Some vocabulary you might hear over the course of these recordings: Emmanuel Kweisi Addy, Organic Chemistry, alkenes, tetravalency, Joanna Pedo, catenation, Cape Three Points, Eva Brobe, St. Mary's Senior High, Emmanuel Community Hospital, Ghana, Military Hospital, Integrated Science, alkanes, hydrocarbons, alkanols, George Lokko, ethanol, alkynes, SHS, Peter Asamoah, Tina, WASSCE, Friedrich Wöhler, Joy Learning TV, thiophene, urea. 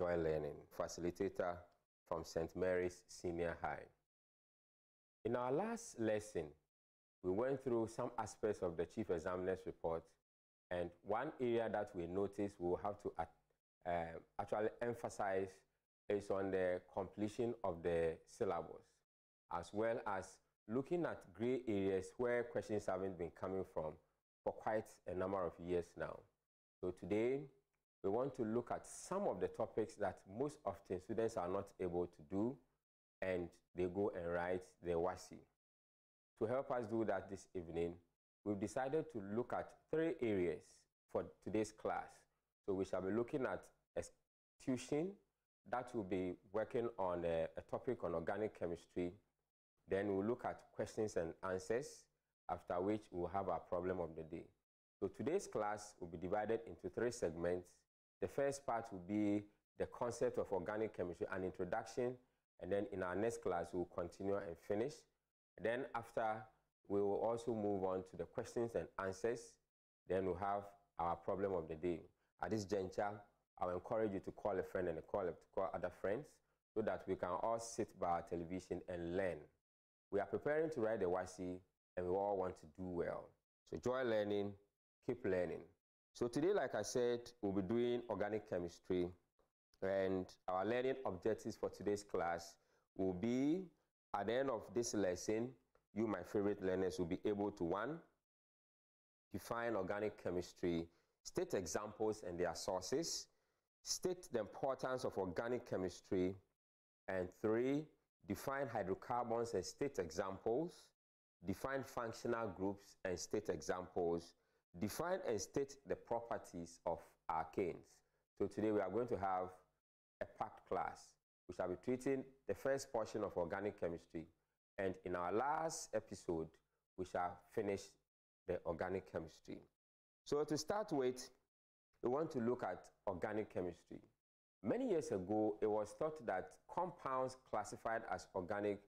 Joy Learning, facilitator from St. Mary's Senior High. In our last lesson, we went through some aspects of the Chief Examiner's Report, and one area that we noticed we will have to actually emphasize is on the completion of the syllabus, as well as looking at gray areas where questions haven't been coming from for quite a number of years now. So today, we want to look at some of the topics that most often students are not able to do, and they go and write the WASSCE. To help us do that this evening, we've decided to look at three areas for today's class. So we shall be looking at tuition, that will be working on a topic on organic chemistry. Then we'll look at questions and answers, after which we'll have our problem of the day. So today's class will be divided into three segments. The first part will be the concept of organic chemistry, an introduction, and then in our next class, we'll continue and finish. Then after, we will also move on to the questions and answers. Then we'll have our problem of the day. At this juncture, I'll encourage you to call a friend and call other friends so that we can all sit by our television and learn. We are preparing to write the WASSCE, and we all want to do well. So joy learning, keep learning. So today, like I said, we'll be doing organic chemistry, and our learning objectives for today's class will be, at the end of this lesson, you, my favorite learners, will be able to, 1, define organic chemistry, state examples and their sources, state the importance of organic chemistry, and 3, define hydrocarbons and state examples, define functional groups and state examples, define and state the properties of alkanes. So today we are going to have a packed class. We shall be treating the first portion of organic chemistry, and in our last episode, we shall finish the organic chemistry. So to start with, we want to look at organic chemistry. Many years ago, it was thought that compounds classified as organic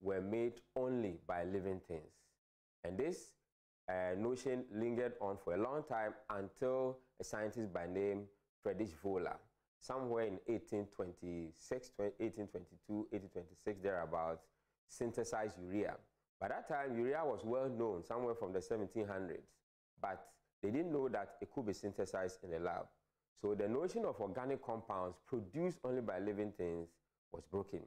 were made only by living things. And this notion lingered on for a long time until a scientist by name Friedrich Wöhler, somewhere in 1826, 1822, 1826, thereabouts, synthesized urea. By that time, urea was well known, somewhere from the 1700s, but they didn't know that it could be synthesized in the lab. So the notion of organic compounds produced only by living things was broken,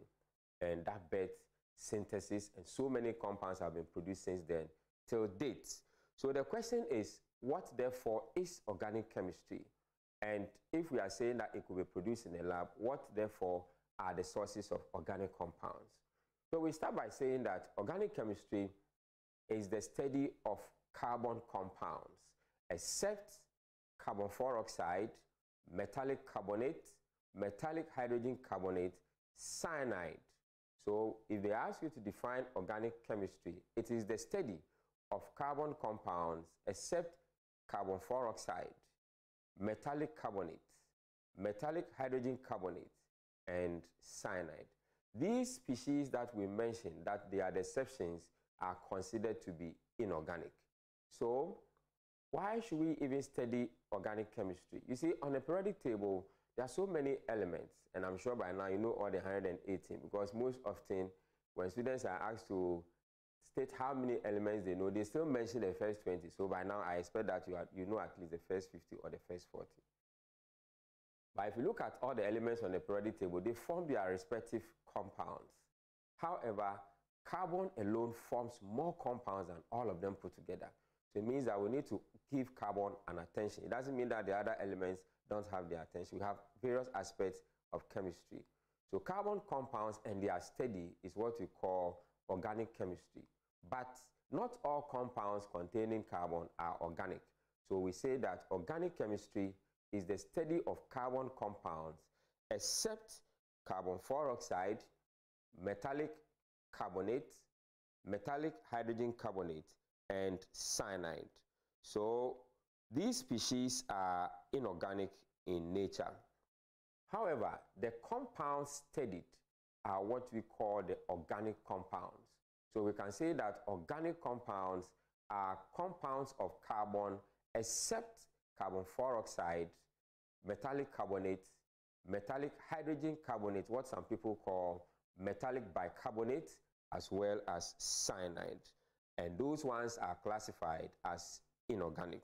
and that birthed synthesis, and so many compounds have been produced since then till date. So the question is, what therefore is organic chemistry? And if we are saying that it could be produced in a lab, what therefore are the sources of organic compounds? So we start by saying that organic chemistry is the study of carbon compounds, except carbon dioxide, metallic carbonate, metallic hydrogen carbonate, cyanide. So if they ask you to define organic chemistry, it is the study of carbon compounds except carbon dioxide, metallic carbonate, metallic hydrogen carbonate, and cyanide. These species that we mentioned, that they are the exceptions, are considered to be inorganic. So why should we even study organic chemistry? You see, on a periodic table, there are so many elements, and I'm sure by now you know all the 118, because most often when students are asked to state how many elements they know, they still mention the first 20. So by now I expect that you know at least the first 50 or the first 40. But if you look at all the elements on the periodic table, they form their respective compounds. However, carbon alone forms more compounds than all of them put together. So it means that we need to give carbon an attention. It doesn't mean that the other elements don't have their attention. We have various aspects of chemistry. So carbon compounds and their study is what we call organic chemistry. But not all compounds containing carbon are organic. So we say that organic chemistry is the study of carbon compounds except carbon dioxide, metallic carbonate, metallic hydrogen carbonate, and cyanide. So these species are inorganic in nature. However, the compounds studied are what we call the organic compounds. So we can say that organic compounds are compounds of carbon except carbon dioxide, metallic carbonate, metallic hydrogen carbonate, what some people call metallic bicarbonate, as well as cyanide. And those ones are classified as inorganic.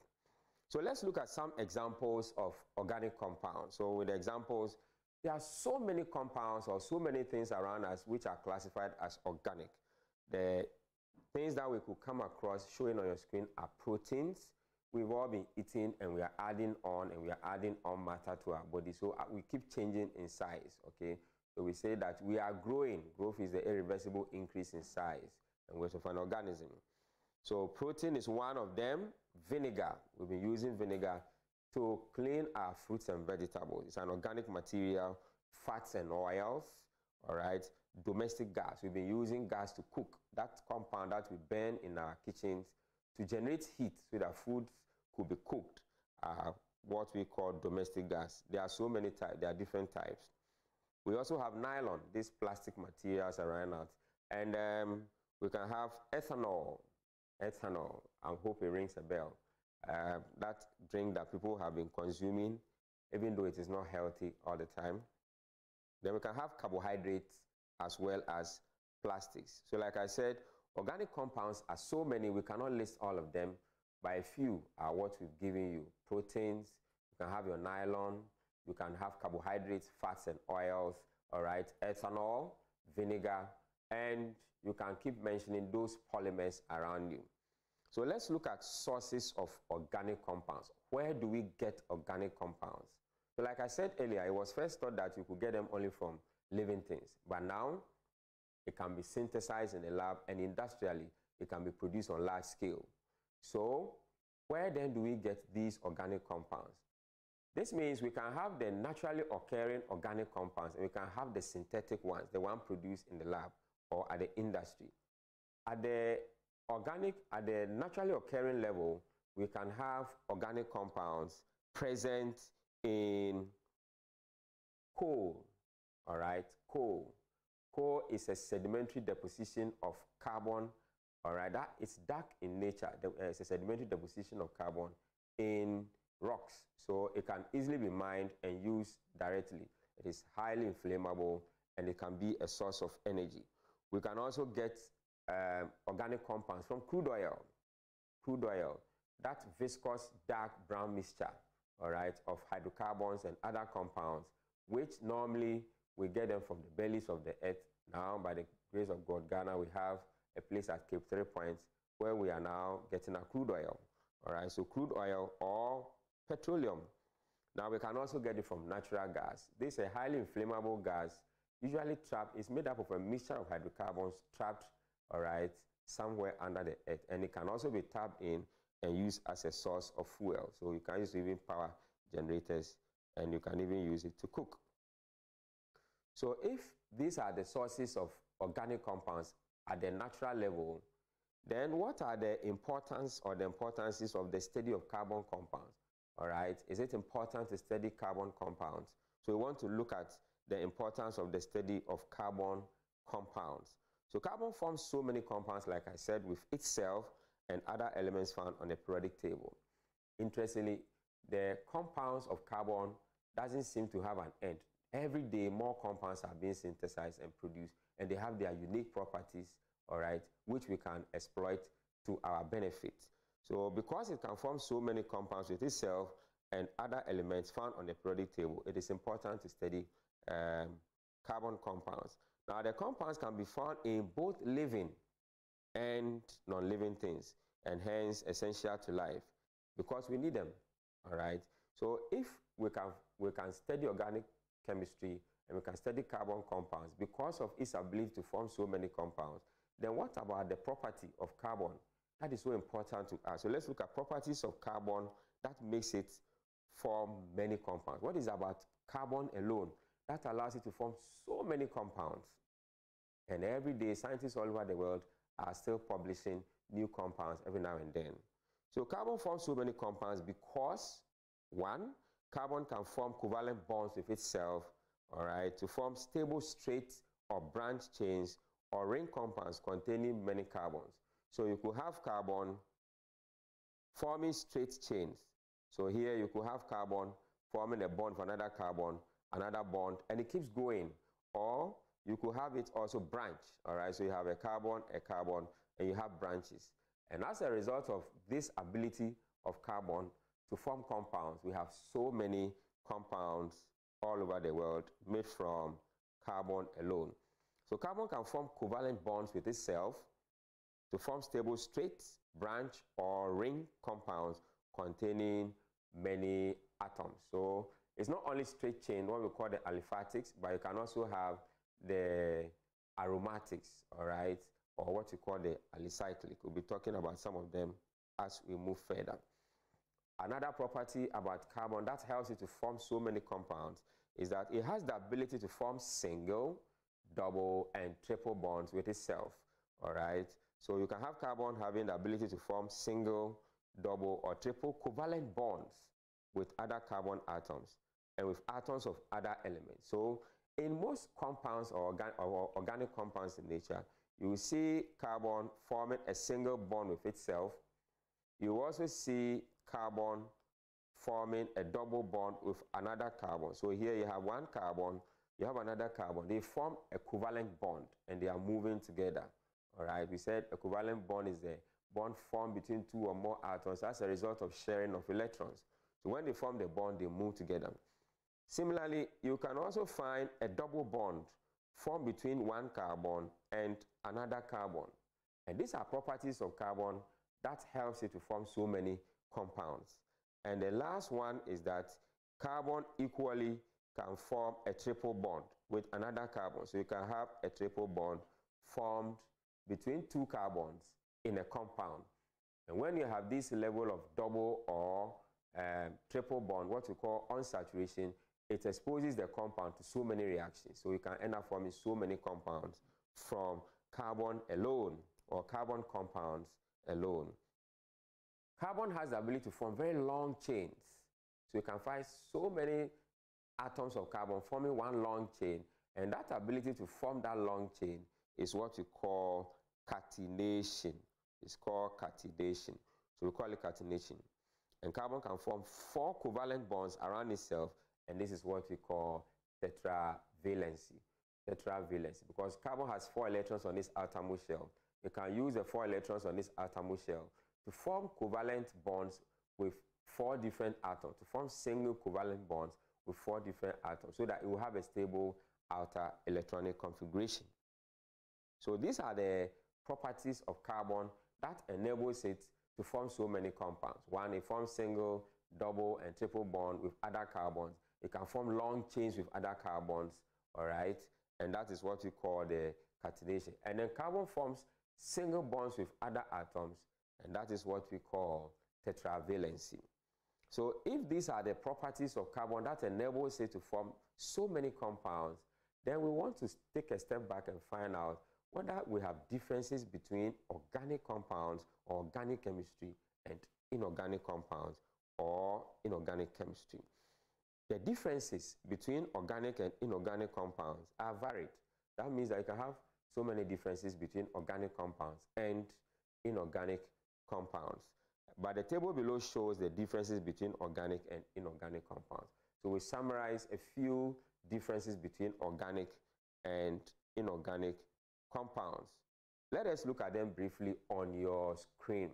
So let's look at some examples of organic compounds. So with the examples, there are so many compounds or so many things around us which are classified as organic. The things that we could come across showing on your screen are proteins. We've all been eating and we are adding on and we are adding on matter to our body. So we keep changing in size, okay? So we say that we are growing. Growth is the irreversible increase in size and weight of an organism. So protein is one of them. Vinegar, we've been using vinegar to clean our fruits and vegetables. It's an organic material, fats and oils, all right? Domestic gas, we've been using gas to cook. That compound that we burn in our kitchens to generate heat so that food could be cooked, what we call domestic gas. There are so many types, there are different types. We also have nylon, these plastic materials around us. And we can have ethanol. Ethanol, I hope it rings a bell. That drink that people have been consuming, even though it is not healthy all the time. Then we can have carbohydrates as well as plastics. So like I said, organic compounds are so many, we cannot list all of them, but a few are what we've given you. Proteins, you can have your nylon, you can have carbohydrates, fats and oils, all right, ethanol, vinegar, and you can keep mentioning those polymers around you. So let's look at sources of organic compounds. Where do we get organic compounds? So like I said earlier, it was first thought that you could get them only from living things, but now it can be synthesized in a lab, and industrially it can be produced on large scale. So where then do we get these organic compounds? This means we can have the naturally occurring organic compounds and we can have the synthetic ones, the one produced in the lab or at the industry. At the naturally occurring level, we can have organic compounds present in coal, all right, coal. Coal is a sedimentary deposition of carbon, all right, that is dark in nature. It's a sedimentary deposition of carbon in rocks, so it can easily be mined and used directly. It is highly inflammable and it can be a source of energy. We can also get organic compounds from crude oil. Crude oil, that viscous dark brown mixture, all right, of hydrocarbons and other compounds, which normally we get them from the bellies of the earth. Now, by the grace of God, Ghana, we have a place at Cape Three Points where we are now getting our crude oil. All right, so crude oil or petroleum. Now, we can also get it from natural gas. This is a highly inflammable gas, usually trapped. It's made up of a mixture of hydrocarbons trapped, all right, somewhere under the earth. And it can also be tapped in and used as a source of fuel. So you can use even power generators, and you can even use it to cook. So if these are the sources of organic compounds at the natural level, then what are the importance or the importances of the study of carbon compounds? All right, is it important to study carbon compounds? So we want to look at the importance of the study of carbon compounds. So carbon forms so many compounds, like I said, with itself and other elements found on the periodic table. Interestingly, the compounds of carbon doesn't seem to have an end. Every day, more compounds are being synthesized and produced, and they have their unique properties, all right, which we can exploit to our benefit. So because it can form so many compounds with itself and other elements found on the periodic table, it is important to study carbon compounds. Now, the compounds can be found in both living and non-living things, and hence essential to life because we need them, all right? So if we can study organic chemistry and we can study carbon compounds because of its ability to form so many compounds, then what about the property of carbon? That is so important to us. So let's look at properties of carbon that makes it form many compounds. What is about carbon alone that allows it to form so many compounds? And every day, scientists all over the world are still publishing new compounds every now and then. So carbon forms so many compounds because, one, carbon can form covalent bonds with itself, all right, to form stable straight or branch chains or ring compounds containing many carbons. So you could have carbon forming straight chains. So here you could have carbon forming a bond with another carbon another bond, and it keeps going. Or you could have it also branch, all right? So you have a carbon, and you have branches. And as a result of this ability of carbon to form compounds, we have so many compounds all over the world made from carbon alone. So carbon can form covalent bonds with itself to form stable straight, branch, or ring compounds containing many atoms. So it's not only straight chain, what we call the aliphatics, but you can also have the aromatics, all right, or what you call the alicyclic. We'll be talking about some of them as we move further. Another property about carbon that helps it to form so many compounds is that it has the ability to form single, double, and triple bonds with itself, all right? So you can have carbon having the ability to form single, double, or triple covalent bonds with other carbon atoms and with atoms of other elements. So in most compounds or organic compounds in nature, you will see carbon forming a single bond with itself. You also see carbon forming a double bond with another carbon. So here you have one carbon, you have another carbon. They form a covalent bond, and they are moving together. All right, we said a covalent bond is the bond formed between two or more atoms as a result of sharing of electrons. So when they form the bond, they move together. Similarly, you can also find a double bond formed between one carbon and another carbon. And these are properties of carbon that helps it to form so many compounds. And the last one is that carbon equally can form a triple bond with another carbon. So you can have a triple bond formed between two carbons in a compound. And when you have this level of double or triple bond, what we call unsaturation, it exposes the compound to so many reactions. So you can end up forming so many compounds from carbon alone or carbon compounds alone. Carbon has the ability to form very long chains. So you can find so many atoms of carbon forming one long chain. And that ability to form that long chain is what we call catenation. It's called catenation. So we call it catenation. And carbon can form four covalent bonds around itself. And this is what we call tetravalency. Tetravalency, because carbon has four electrons on its atomic shell. You can use the four electrons on its atomic shell to form covalent bonds with four different atoms, to form single covalent bonds with four different atoms, so that it will have a stable outer electronic configuration. So these are the properties of carbon that enables it to form so many compounds. One, it forms single, double, and triple bond with other carbons. It can form long chains with other carbons, all right? And that is what we call the catenation. And then carbon forms single bonds with other atoms, and that is what we call tetravalency. So if these are the properties of carbon that enables it to form so many compounds, then we want to take a step back and find out whether we have differences between organic compounds, or organic chemistry, and inorganic compounds, or inorganic chemistry. The differences between organic and inorganic compounds are varied. That means that you can have so many differences between organic compounds and inorganic compounds. But the table below shows the differences between organic and inorganic compounds. So we summarize a few differences between organic and inorganic compounds. Let us look at them briefly on your screen.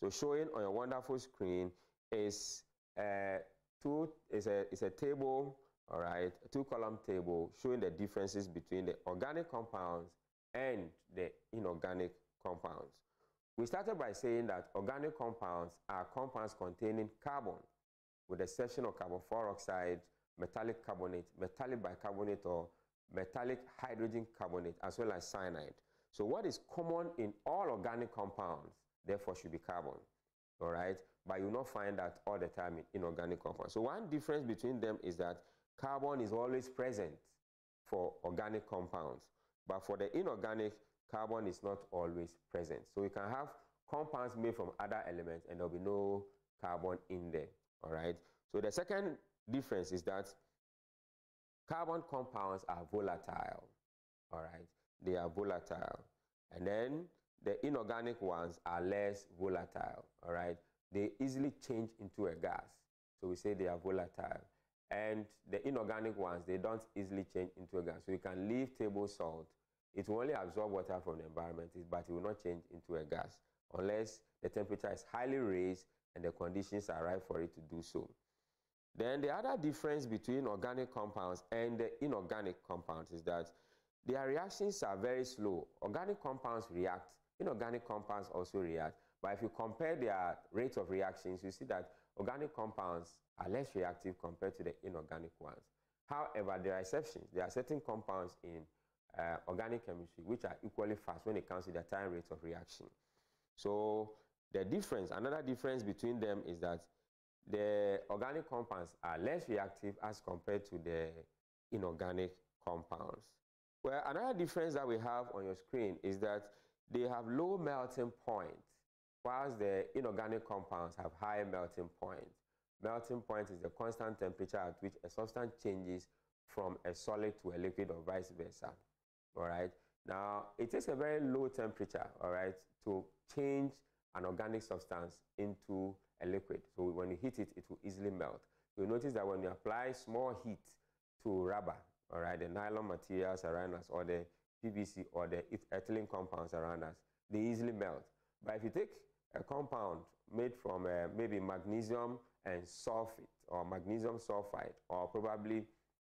So showing on your wonderful screen is a table, all right, a two-column table showing the differences between the organic compounds and the inorganic compounds. We started by saying that organic compounds are compounds containing carbon, with the exception of carbon dioxide, metallic carbonate, metallic bicarbonate, or metallic hydrogen carbonate, as well as cyanide. So what is common in all organic compounds, therefore, should be carbon, all right? But you'll not find that all the time in inorganic compounds. So one difference between them is that carbon is always present for organic compounds, but for the inorganic, carbon is not always present. So you can have compounds made from other elements and there'll be no carbon in there, all right? So the second difference is that carbon compounds are volatile, all right? They are volatile. And then the inorganic ones are less volatile, all right? They easily change into a gas. So we say they are volatile. And the inorganic ones, they don't easily change into a gas. So you can leave table salt. It will only absorb water from the environment, but it will not change into a gas unless the temperature is highly raised and the conditions are right for it to do so. Then the other difference between organic compounds and the inorganic compounds is that their reactions are very slow. Organic compounds react, inorganic compounds also react. But if you compare their rate of reactions, you see that organic compounds are less reactive compared to the inorganic ones. However, there are exceptions. There are certain compounds in organic chemistry which are equally fast when it comes to the time rate of reaction. So the difference, another difference between them is that the organic compounds are less reactive as compared to the inorganic compounds. Well, another difference that we have on your screen is that they have low melting point, whilst the inorganic compounds have high melting point. Melting point is the constant temperature at which a substance changes from a solid to a liquid or vice versa. All right. Now, it takes a very low temperature, all right, to change an organic substance into a liquid. So when you heat it, it will easily melt. You'll notice that when you apply small heat to rubber, all right, the nylon materials around us or the PVC or the ethylene compounds around us, they easily melt. But if you take a compound made from maybe magnesium and sulfate or magnesium sulfide or probably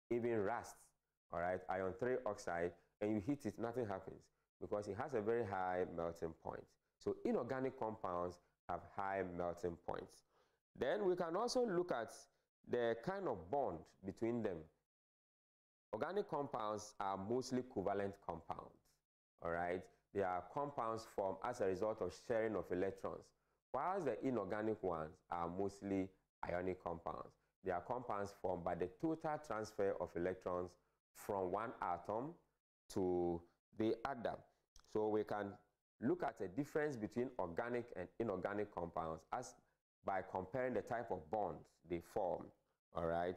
even rust, all right, iron 3 oxide, and you heat it, nothing happens because it has a very high melting point. So inorganic compounds have high melting points. Then we can also look at the kind of bond between them. Organic compounds are mostly covalent compounds, all right? They are compounds formed as a result of sharing of electrons, whilst the inorganic ones are mostly ionic compounds. They are compounds formed by the total transfer of electrons from one atom to the other. So we can look at the difference between organic and inorganic compounds as by comparing the type of bonds they form, all right?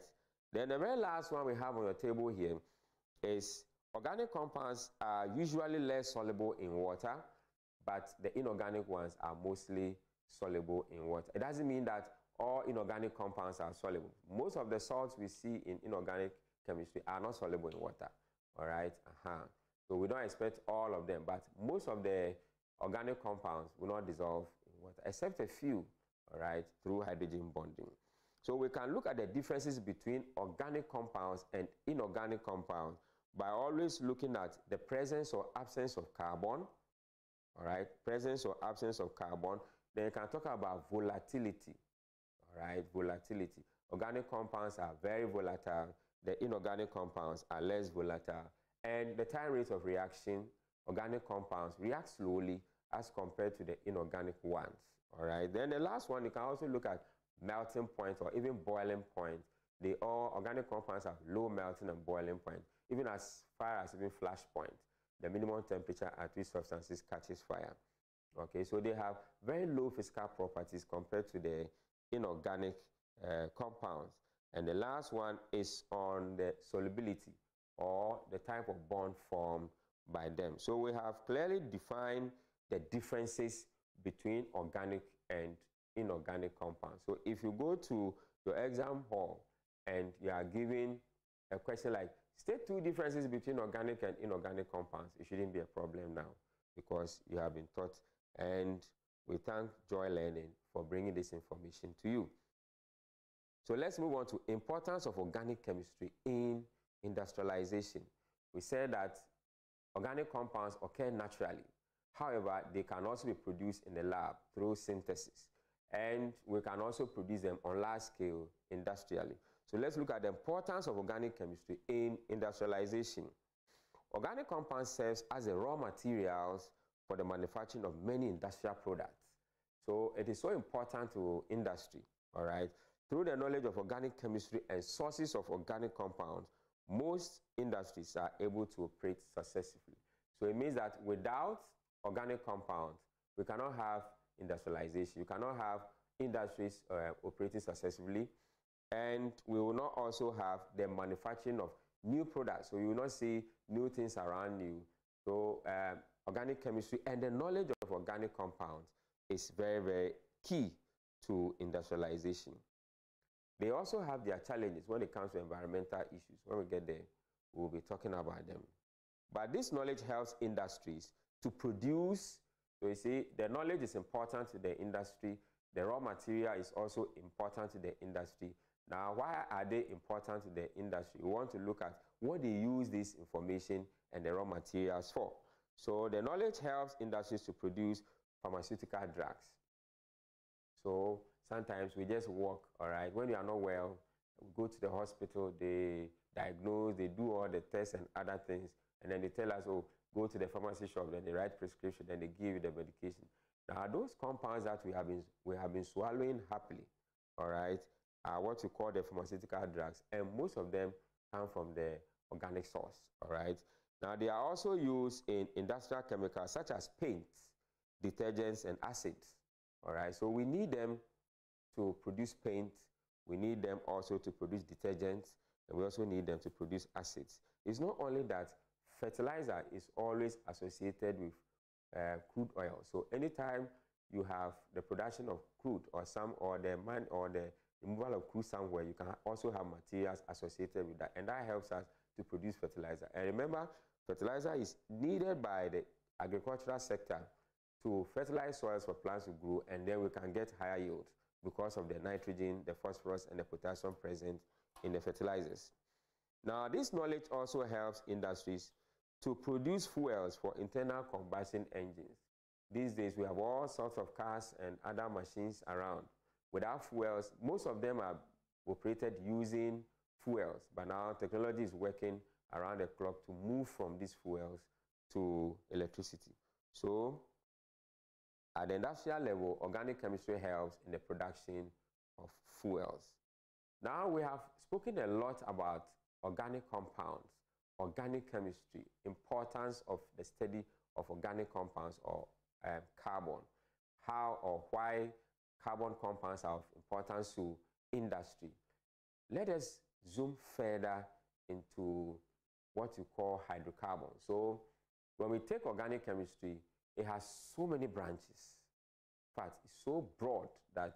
Then the very last one we have on your table here is organic compounds are usually less soluble in water, but the inorganic ones are mostly soluble in water. It doesn't mean that all inorganic compounds are soluble. Most of the salts we see in inorganic chemistry are not soluble in water, all right? So we don't expect all of them, but most of the organic compounds will not dissolve in water, except a few, all right, through hydrogen bonding. So we can look at the differences between organic compounds and inorganic compounds by always looking at the presence or absence of carbon, all right, presence or absence of carbon. Then you can talk about volatility, all right, volatility. Organic compounds are very volatile. The inorganic compounds are less volatile. And the time rate of reaction, organic compounds react slowly as compared to the inorganic ones, all right? Then the last one, you can also look at melting point or even boiling point. They all, organic compounds have low melting and boiling point, even as far as even flash point, the minimum temperature at which substances catches fire. Okay, so they have very low physical properties compared to the inorganic compounds. And the last one is on the solubility or the type of bond formed by them. So we have clearly defined the differences between organic and inorganic compounds. So if you go to your exam hall and you are given a question like, state 2 differences between organic and inorganic compounds, it shouldn't be a problem now because you have been taught. And we thank Joy Learning for bringing this information to you. So let's move on to importance of organic chemistry in industrialization. We said that organic compounds occur naturally. However, they can also be produced in the lab through synthesis. And we can also produce them on large scale industrially. So let's look at the importance of organic chemistry in industrialization. Organic compounds serve as the raw materials for the manufacturing of many industrial products. So it is so important to industry, all right? Through the knowledge of organic chemistry and sources of organic compounds, most industries are able to operate successfully. So it means that without organic compounds, we cannot have industrialization. You cannot have industries operating successfully. And we will not also have the manufacturing of new products. So you will not see new things around you. So organic chemistry and the knowledge of organic compounds is very, very key to industrialization. They also have their challenges when it comes to environmental issues. When we get there, we'll be talking about them. But this knowledge helps industries to produce. So you see, the knowledge is important to the industry. The raw material is also important to the industry. Now, why are they important to the industry? We want to look at what they use this information and the raw materials for. So the knowledge helps industries to produce pharmaceutical drugs. So sometimes we just walk, all right? When you are not well, we go to the hospital, they diagnose, they do all the tests and other things, and then they tell us, oh, go to the pharmacy shop, then they write prescription, then they give you the medication. Now, those compounds that we have been swallowing happily, all right, are what we call the pharmaceutical drugs, and most of them come from the organic source, all right? Now, they are also used in industrial chemicals such as paints, detergents, and acids, all right? So we need them to produce paint. We need them also to produce detergents, and we also need them to produce acids. It's not only that fertilizer is always associated with crude oil. So anytime you have the production of crude or the removal of crude somewhere, you can also have materials associated with that, and that helps us to produce fertilizer. And remember, fertilizer is needed by the agricultural sector to fertilize soils for plants to grow, and then we can get higher yield because of the nitrogen, the phosphorus, and the potassium present in the fertilizers. Now, this knowledge also helps industries to produce fuels for internal combustion engines. These days, we have all sorts of cars and other machines around. Without fuels, most of them are operated using fuels, but now technology is working around the clock to move from these fuels to electricity. So, at the industrial level, organic chemistry helps in the production of fuels. Now, we have spoken a lot about organic compounds, organic chemistry, importance of the study of organic compounds or carbon, how or why carbon compounds are of importance to industry. Let us zoom further into what you call hydrocarbons. So when we take organic chemistry, it has so many branches. In fact, it's so broad that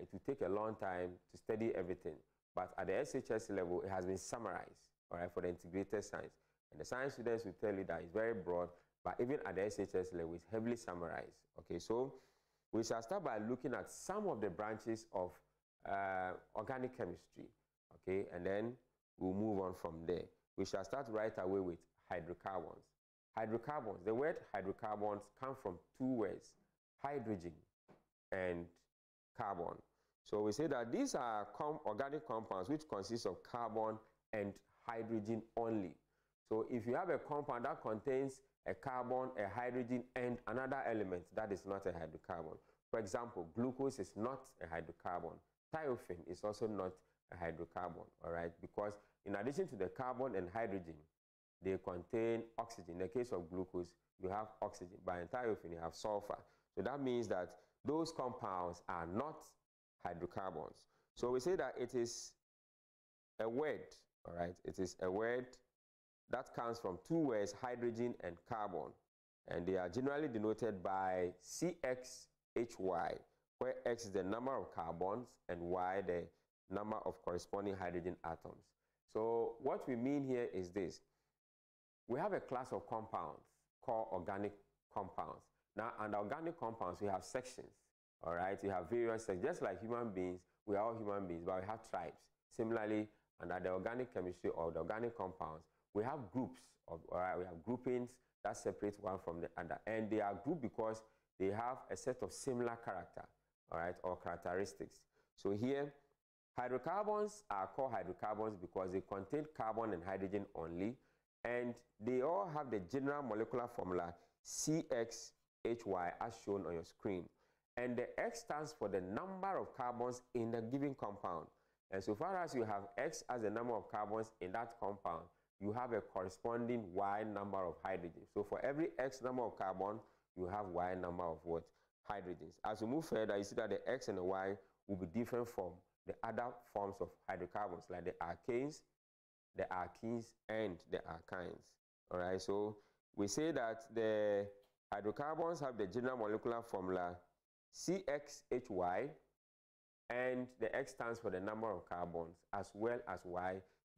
it will take a long time to study everything. But at the SHS level, it has been summarized, all right, for the integrated science. And the science students will tell you that it's very broad, but even at the SHS level, it's heavily summarized. Okay, so we shall start by looking at some of the branches of organic chemistry, okay, and then we'll move on from there. We shall start right away with hydrocarbons. Hydrocarbons, the word hydrocarbons comes from two words, hydrogen and carbon. So we say that these are organic compounds which consist of carbon and hydrogen only. So if you have a compound that contains a carbon, a hydrogen, and another element, that is not a hydrocarbon. For example, glucose is not a hydrocarbon. Thiophene is also not a hydrocarbon, all right? Because in addition to the carbon and hydrogen, they contain oxygen. In the case of glucose, you have oxygen. But in thiophene, you have sulfur. So that means that those compounds are not hydrocarbons. So we say that it is a word, all right? It is a word that comes from two words, hydrogen and carbon. And they are generally denoted by CXHY, where X is the number of carbons and Y the number of corresponding hydrogen atoms. So what we mean here is this. We have a class of compounds called organic compounds. Now, under organic compounds, we have sections. All right, you have various sections. Just like human beings, we are all human beings, but we have tribes. Similarly, under the organic chemistry or the organic compounds, we have groups. All right, we have groupings that separate one from the other. And they are grouped because they have a set of similar character, all right, or characteristics. So here, hydrocarbons are called hydrocarbons because they contain carbon and hydrogen only. And they all have the general molecular formula CXHY as shown on your screen. And the X stands for the number of carbons in the given compound. And so far as you have X as the number of carbons in that compound, you have a corresponding Y number of hydrogens. So for every X number of carbon, you have Y number of what? Hydrogens. As you move further, you see that the X and the Y will be different from the other forms of hydrocarbons, like the alkanes, the alkenes, and the alkynes. All right, so we say that the hydrocarbons have the general molecular formula CXHY, and the X stands for the number of carbons as well as Y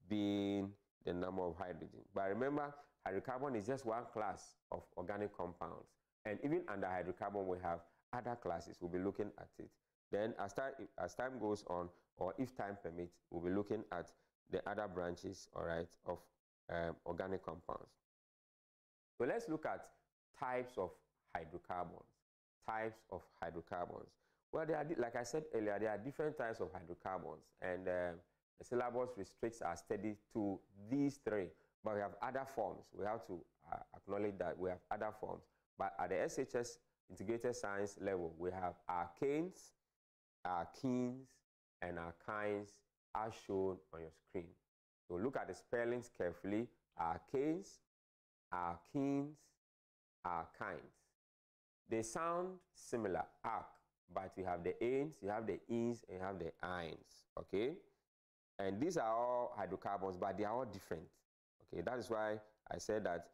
being the number of hydrogen. But remember, hydrocarbon is just one class of organic compounds, and even under hydrocarbon we have other classes. We'll be looking at it. Then as time goes on, or if time permits, we'll be looking at the other branches, all right, of organic compounds. So let's look at types of hydrocarbons. Types of hydrocarbons. Well, there are, like I said earlier, there are different types of hydrocarbons, and the syllabus restricts our study to these three. But we have other forms. We have to acknowledge that we have other forms. But at the SHS integrated science level, we have alkanes, alkenes, and alkynes, as shown on your screen. So look at the spellings carefully. Alkanes, alkenes, alkynes. They sound similar, arc, but you have the anes, you have the ens, and you have the ines. Okay? And these are all hydrocarbons, but they are all different. Okay, that is why I said that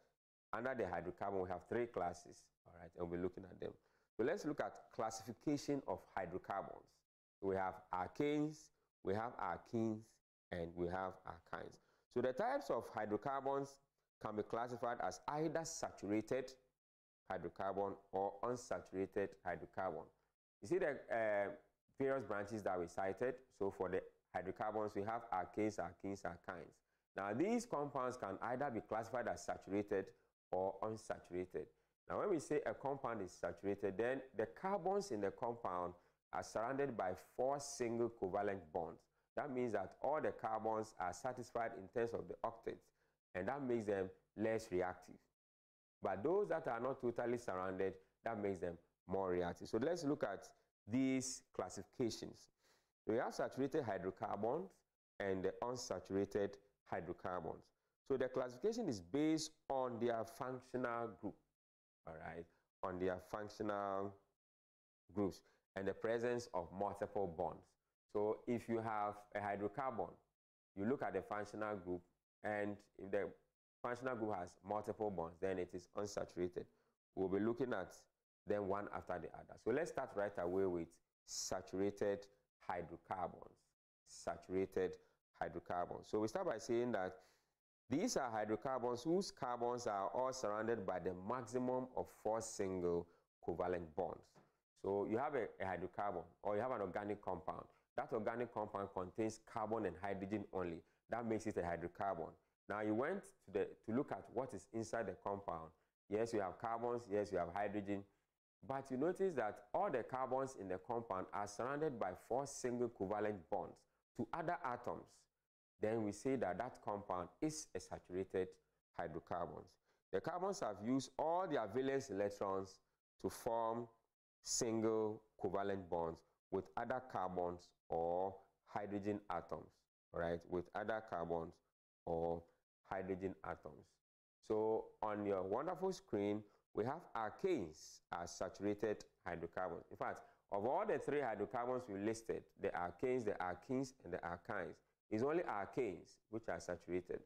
under the hydrocarbon we have three classes. All right, and we'll be looking at them. So let's look at classification of hydrocarbons. We have alkanes, we have alkenes, and we have alkynes. So the types of hydrocarbons can be classified as either saturated hydrocarbon or unsaturated hydrocarbon. You see the various branches that we cited. So for the hydrocarbons, we have alkanes, alkenes, alkynes. Now these compounds can either be classified as saturated or unsaturated. Now when we say a compound is saturated, then the carbons in the compound are surrounded by four single covalent bonds. That means that all the carbons are satisfied in terms of the octets, and that makes them less reactive. But those that are not totally surrounded, that makes them more reactive. So let's look at these classifications. We have saturated hydrocarbons and the unsaturated hydrocarbons. So the classification is based on their functional group, all right, on their functional groups and the presence of multiple bonds. So if you have a hydrocarbon, you look at the functional group, and if the functional group has multiple bonds, then it is unsaturated. We'll be looking at them one after the other. So let's start right away with saturated hydrocarbons. Saturated hydrocarbons. So we start by saying that these are hydrocarbons whose carbons are all surrounded by the maximum of four single covalent bonds. So you have a hydrocarbon, or you have an organic compound. That organic compound contains carbon and hydrogen only. That makes it a hydrocarbon. Now you went to look at what is inside the compound. Yes, you have carbons. Yes, you have hydrogen. But you notice that all the carbons in the compound are surrounded by four single covalent bonds to other atoms. Then we say that that compound is a saturated hydrocarbon. The carbons have used all their valence electrons to form single covalent bonds with other carbons or hydrogen atoms, right? With other carbons or hydrogen atoms. So on your wonderful screen, we have alkanes as saturated hydrocarbons. In fact, of all the three hydrocarbons we listed, the alkenes, and the alkynes, it's only alkanes which are saturated.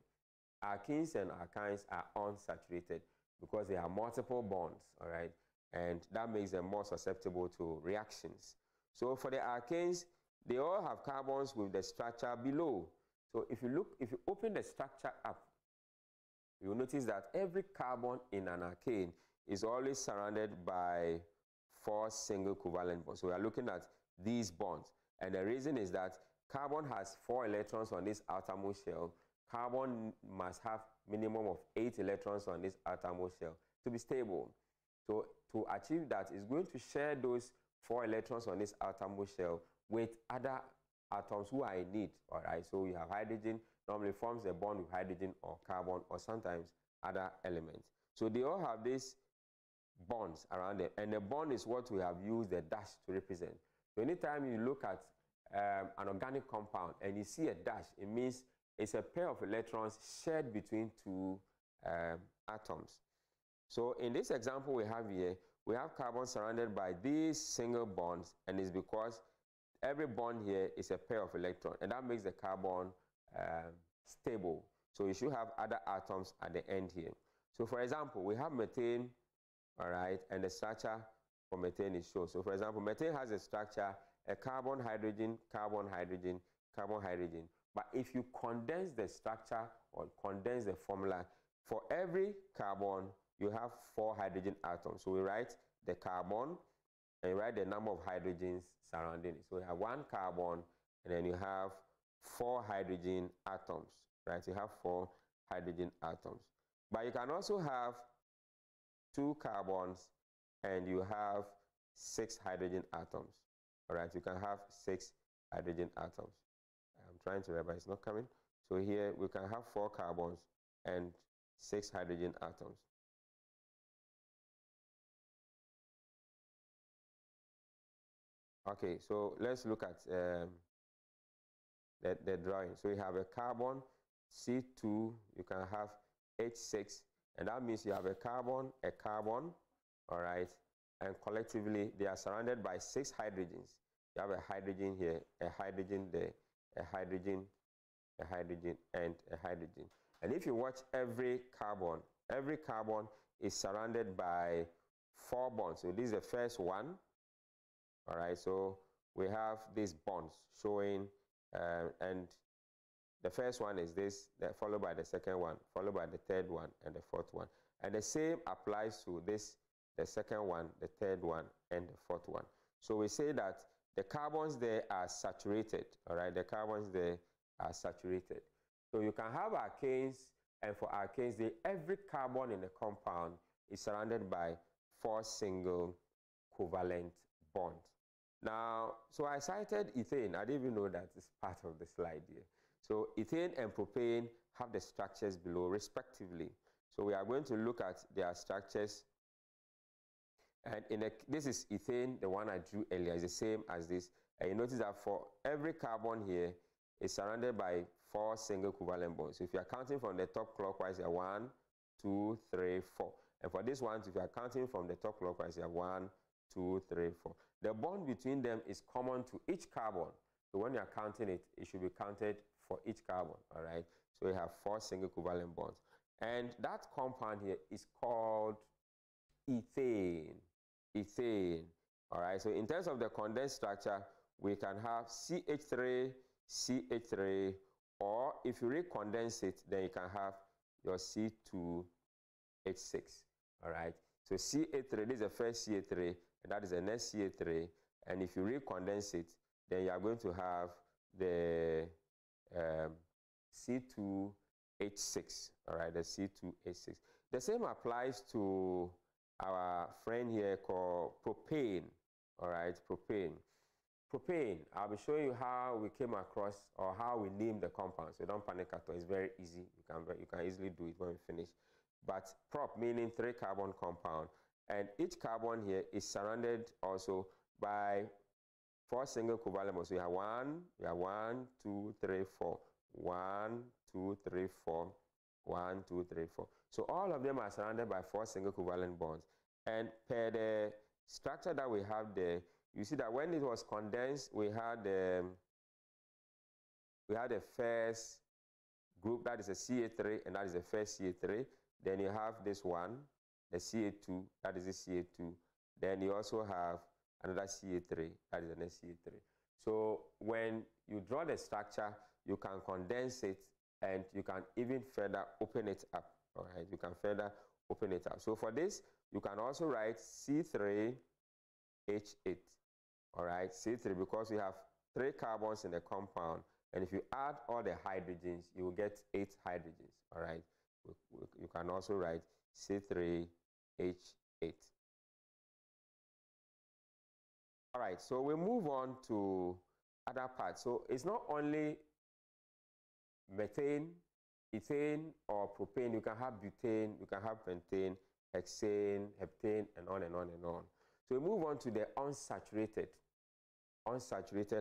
Alkenes and alkynes are unsaturated because they have multiple bonds, all right? And that makes them more susceptible to reactions. So for the alkanes, they all have carbons with the structure below. So if you open the structure up, you'll notice that every carbon in an alkane is always surrounded by four single covalent bonds. So we are looking at these bonds. And the reason is that carbon has four electrons on this outermost shell. Carbon must have minimum of 8 electrons on this outermost shell to be stable. So to achieve that, it's going to share those 4 electrons on this outermost shell with other atoms who are in need. All right, so you have hydrogen, normally forms a bond with hydrogen or carbon or sometimes other elements. So they all have these bonds around them, and the bond is what we have used the dash to represent. So anytime you look at an organic compound and you see a dash, it means it's a pair of electrons shared between two atoms. So in this example we have here, we have carbon surrounded by these single bonds, and it's because every bond here is a pair of electrons, and that makes the carbon stable. So you should have other atoms at the end here. So for example, we have methane, all right, and the structure for methane is shown. So for example, methane has a structure a carbon, hydrogen, carbon, hydrogen, carbon, hydrogen. But if you condense the structure or condense the formula, for every carbon, you have 4 hydrogen atoms. So we write the carbon and we write the number of hydrogens surrounding it. So we have 1 carbon and then you have 4 hydrogen atoms, right? You have 4 hydrogen atoms. But you can also have 2 carbons and you have 6 hydrogen atoms. All right, you can have 6 hydrogen atoms. I'm trying to remember, it's not coming. So here we can have 4 carbons and 6 hydrogen atoms. Okay, so let's look at the drawing. So you have a carbon, C2, you can have H6, and that means you have a carbon, all right, and collectively they are surrounded by 6 hydrogens. You have a hydrogen here, a hydrogen there, a hydrogen, and a hydrogen. And if you watch every carbon is surrounded by 4 bonds. So this is the first one. All right, so we have these bonds showing, and the first one is this, followed by the second one, followed by the third one, and the fourth one. And the same applies to this, the second one, the third one, and the fourth one. So we say that the carbons there are saturated, all right? The carbons there are saturated. So you can have alkanes, and for alkanes, every carbon in the compound is surrounded by 4 single covalent bonds. Now, so I cited ethane. I didn't even know that it's part of the slide here. So ethane and propane have the structures below respectively. So we are going to look at their structures. And this is ethane, the one I drew earlier, is the same as this. And you notice that for every carbon here, it's surrounded by 4 single covalent bonds. So if you are counting from the top clockwise, you have 1, 2, 3, 4. And for this one, if you are counting from the top clockwise, you have 1, 2, 3, 4. The bond between them is common to each carbon. So when you are counting it, it should be counted for each carbon, all right? So you have 4 single covalent bonds. And that compound here is called ethane. Ethane, all right? So in terms of the condensed structure, we can have CH3, CH3, or if you recondense it, then you can have your C2H6, all right? So CH3, this is the first CH3, and that is the next CH3. And if you recondense it, then you are going to have the C2H6, all right, the C2H6. The same applies to our friend here called propane, all right, propane. Propane, I'll be showing you how we came across or how we named the compound, so don't panic at all, it's very easy. You can easily do it when we finish. But prop meaning 3 carbon compound, and each carbon here is surrounded also by 4 single covalent bonds. So you have 1, 2, 3, 4, 1, 2, 3, 4, 1, 2, 3, 4. So all of them are surrounded by 4 single covalent bonds. And per the structure that we have there, you see that when it was condensed, we had the first group, that is a CA3, and that is the first CA3. Then you have this one, the CA2, that is the CA2. Then you also have another CA3, that is the next CA3. So when you draw the structure, you can condense it, and you can even further open it up, all right? You can further open it up. So for this, you can also write C3H8, all right? C3, because we have 3 carbons in the compound, and if you add all the hydrogens, you will get 8 hydrogens, all right? You can also write C3H8. All right, so we move on to other parts. So it's not only methane, ethane, or propane. You can have butane, you can have pentane, hexane, heptane, and on and on and on. So we move on to the unsaturated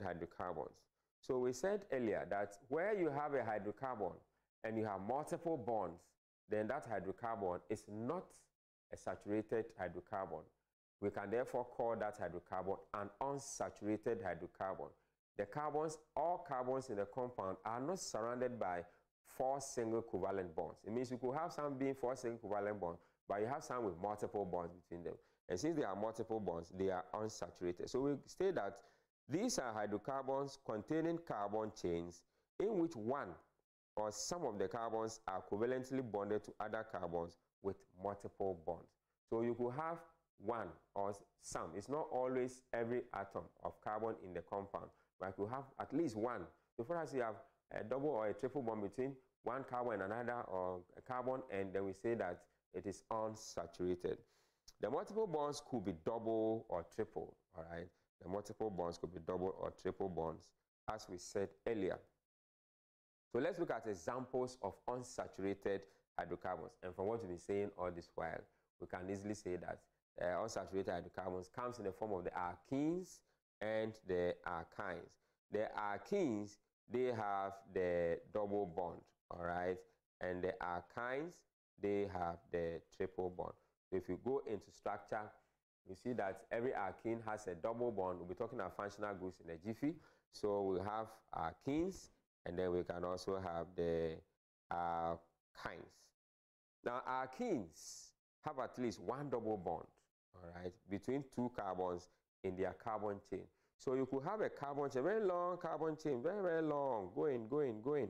hydrocarbons. So we said earlier that where you have a hydrocarbon and you have multiple bonds, then that hydrocarbon is not a saturated hydrocarbon. We can therefore call that hydrocarbon an unsaturated hydrocarbon. All carbons in the compound are not surrounded by 4 single covalent bonds. It means you could have some being 4 single covalent bonds, but you have some with multiple bonds between them. And since there are multiple bonds, they are unsaturated. So we state that These are hydrocarbons containing carbon chains in which one or some of the carbons are covalently bonded to other carbons with multiple bonds. So you could have one or some. It's not always every atom of carbon in the compound, but you have at least one. So for us, you have a double or a triple bond between one carbon and another, or a carbon, and then we say that it is unsaturated. The multiple bonds could be double or triple, all right? The multiple bonds could be double or triple bonds, as we said earlier. So let's look at examples of unsaturated hydrocarbons. And from what we've been saying all this while, we can easily say that unsaturated hydrocarbons comes in the form of the alkenes and the alkynes. The alkenes, they have the double bond, all right? And the alkynes, they have the triple bond. So if you go into structure, you see that every alkene has a double bond. We'll be talking about functional groups in a jiffy. So we'll have alkenes, and then we can also have the alkynes. Now, alkenes have at least one double bond, all right, between two carbons in their carbon chain. So you could have a carbon chain, very long carbon chain, very, very long, going, going, going.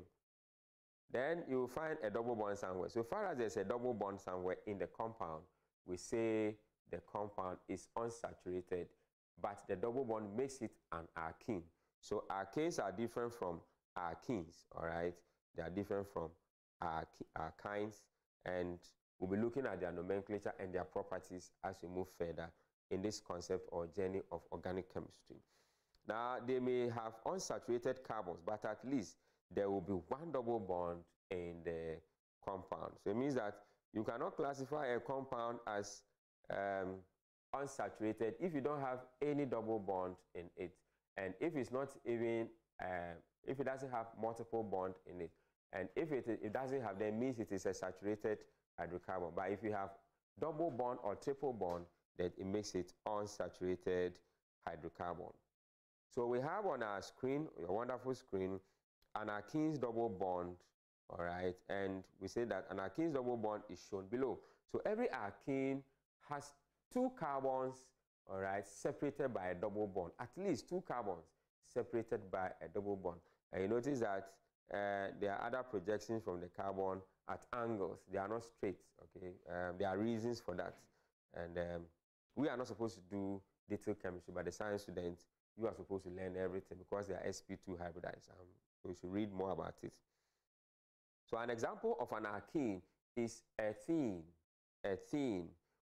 Then you find a double bond somewhere. So far as there's a double bond somewhere in the compound, we say the compound is unsaturated, but the double bond makes it an alkene. So alkanes are different from alkenes, all right? They are different from alkynes, and we'll be looking at their nomenclature and their properties as we move further in this concept or journey of organic chemistry. Now, they may have unsaturated carbons, but at least there will be one double bond in the compound. So it means that you cannot classify a compound as unsaturated if you don't have any double bond in it, and if it's not even if it doesn't have multiple bond in it, and if it doesn't have, then means it is a saturated hydrocarbon. But if you have double bond or triple bond, then it makes it unsaturated hydrocarbon. So we have on our screen, a wonderful screen, an alkene's double bond, all right? And we say that an alkene's double bond is shown below. So every alkene has two carbons, all right, separated by a double bond, at least two carbons separated by a double bond. And you notice that there are other projections from the carbon at angles. They are not straight, okay? There are reasons for that. And we are not supposed to do detailed chemistry, but the science students, you are supposed to learn everything because they are sp2 hybridized. So you should read more about it. So an example of an alkene is ethene. Ethene,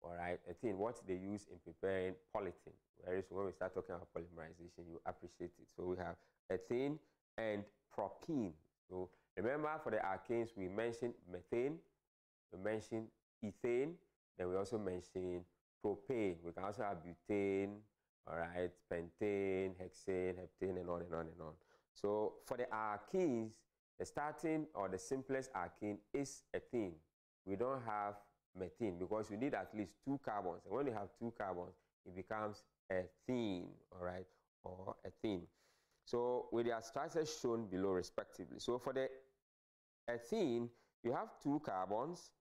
all right, ethene, what they use in preparing polythene. Whereas when we start talking about polymerization, you appreciate it. So we have ethene and propene. So remember, for the alkenes, we mentioned methane, we mentioned ethane, then we also mentioned propane. We can also have butane, all right, pentane, hexane, heptane, and on and on and on. So for the alkenes, the starting or the simplest alkene is ethene. We don't have methane because you need at least two carbons. And when you have two carbons, it becomes ethene, all right, or ethene. So with their structures shown below respectively. So for the ethene, you have two carbons,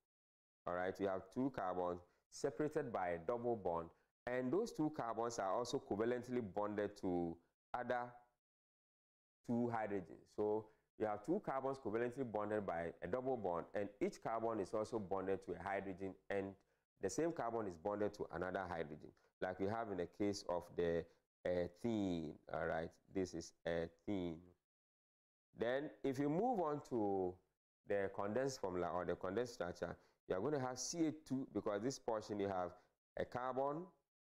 all right, you have two carbons separated by a double bond. And those two carbons are also covalently bonded to other two hydrogens. So you have two carbons covalently bonded by a double bond, and each carbon is also bonded to a hydrogen, and the same carbon is bonded to another hydrogen, like we have in the case of the ethene, all right? This is ethene. Then if you move on to the condensed formula or the condensed structure, you are going to have CH2, because this portion you have a carbon,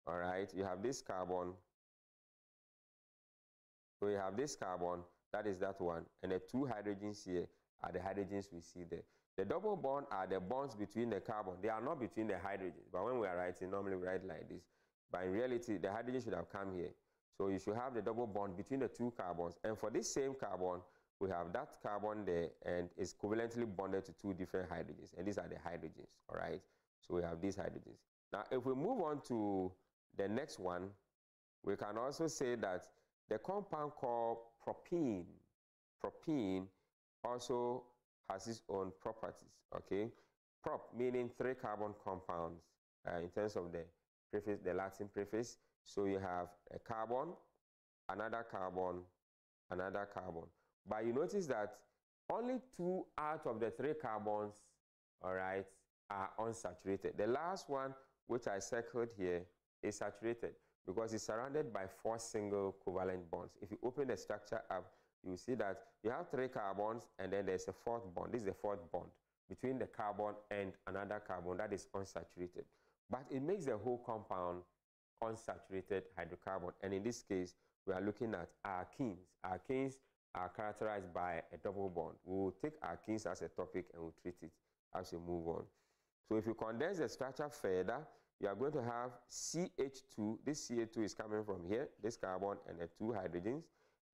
all right, you have this carbon. So you have this carbon, that is that one, and the two hydrogens here are the hydrogens we see there. The double bond are the bonds between the carbon. They are not between the hydrogens, but when we are writing, normally we write like this. But in reality, the hydrogen should have come here. So you should have the double bond between the two carbons. And for this same carbon, we have that carbon there, and it's covalently bonded to two different hydrogens. And these are the hydrogens, all right? So we have these hydrogens. Now, if we move on to the next one, we can also say that the compound called propene, propene also has its own properties, okay? Prop meaning three carbon compounds in terms of the preface, the Latin preface. So you have a carbon, another carbon, another carbon. But you notice that only 2 out of the 3 carbons, all right, are unsaturated. The last one, which I circled here, is saturated because it's surrounded by 4 single covalent bonds. If you open the structure up, you will see that you have 3 carbons and then there's a 4th bond. This is the 4th bond between the carbon and another carbon that is unsaturated. But it makes the whole compound unsaturated hydrocarbon. And in this case, we are looking at alkenes. Alkenes are characterized by a double bond. We will take alkenes as a topic and we'll treat it as we move on. So if you condense the structure further, you are going to have CH2. This CH2 is coming from here, this carbon and the 2 hydrogens.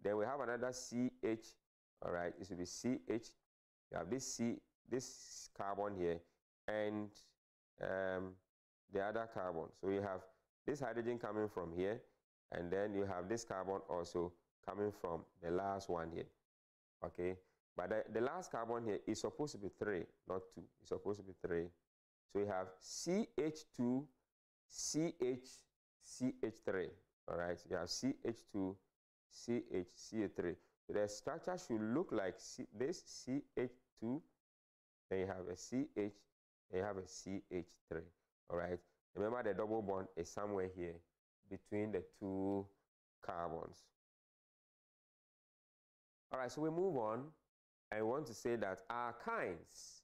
Then we have another CH, all right, it should be CH. You have this C, this carbon here, and the other carbon. So you have this hydrogen coming from here, and then you have this carbon also coming from the last one here, okay? But the last carbon here is supposed to be 3, not 2. It's supposed to be 3. So you have CH2, CH, CH3, all right? So you have CH2, CH, CH3. So the structure should look like this, CH2, then you have a CH, then you have a CH3, all right? Remember the double bond is somewhere here between the 2 carbons. All right, so we move on. I want to say that alkynes,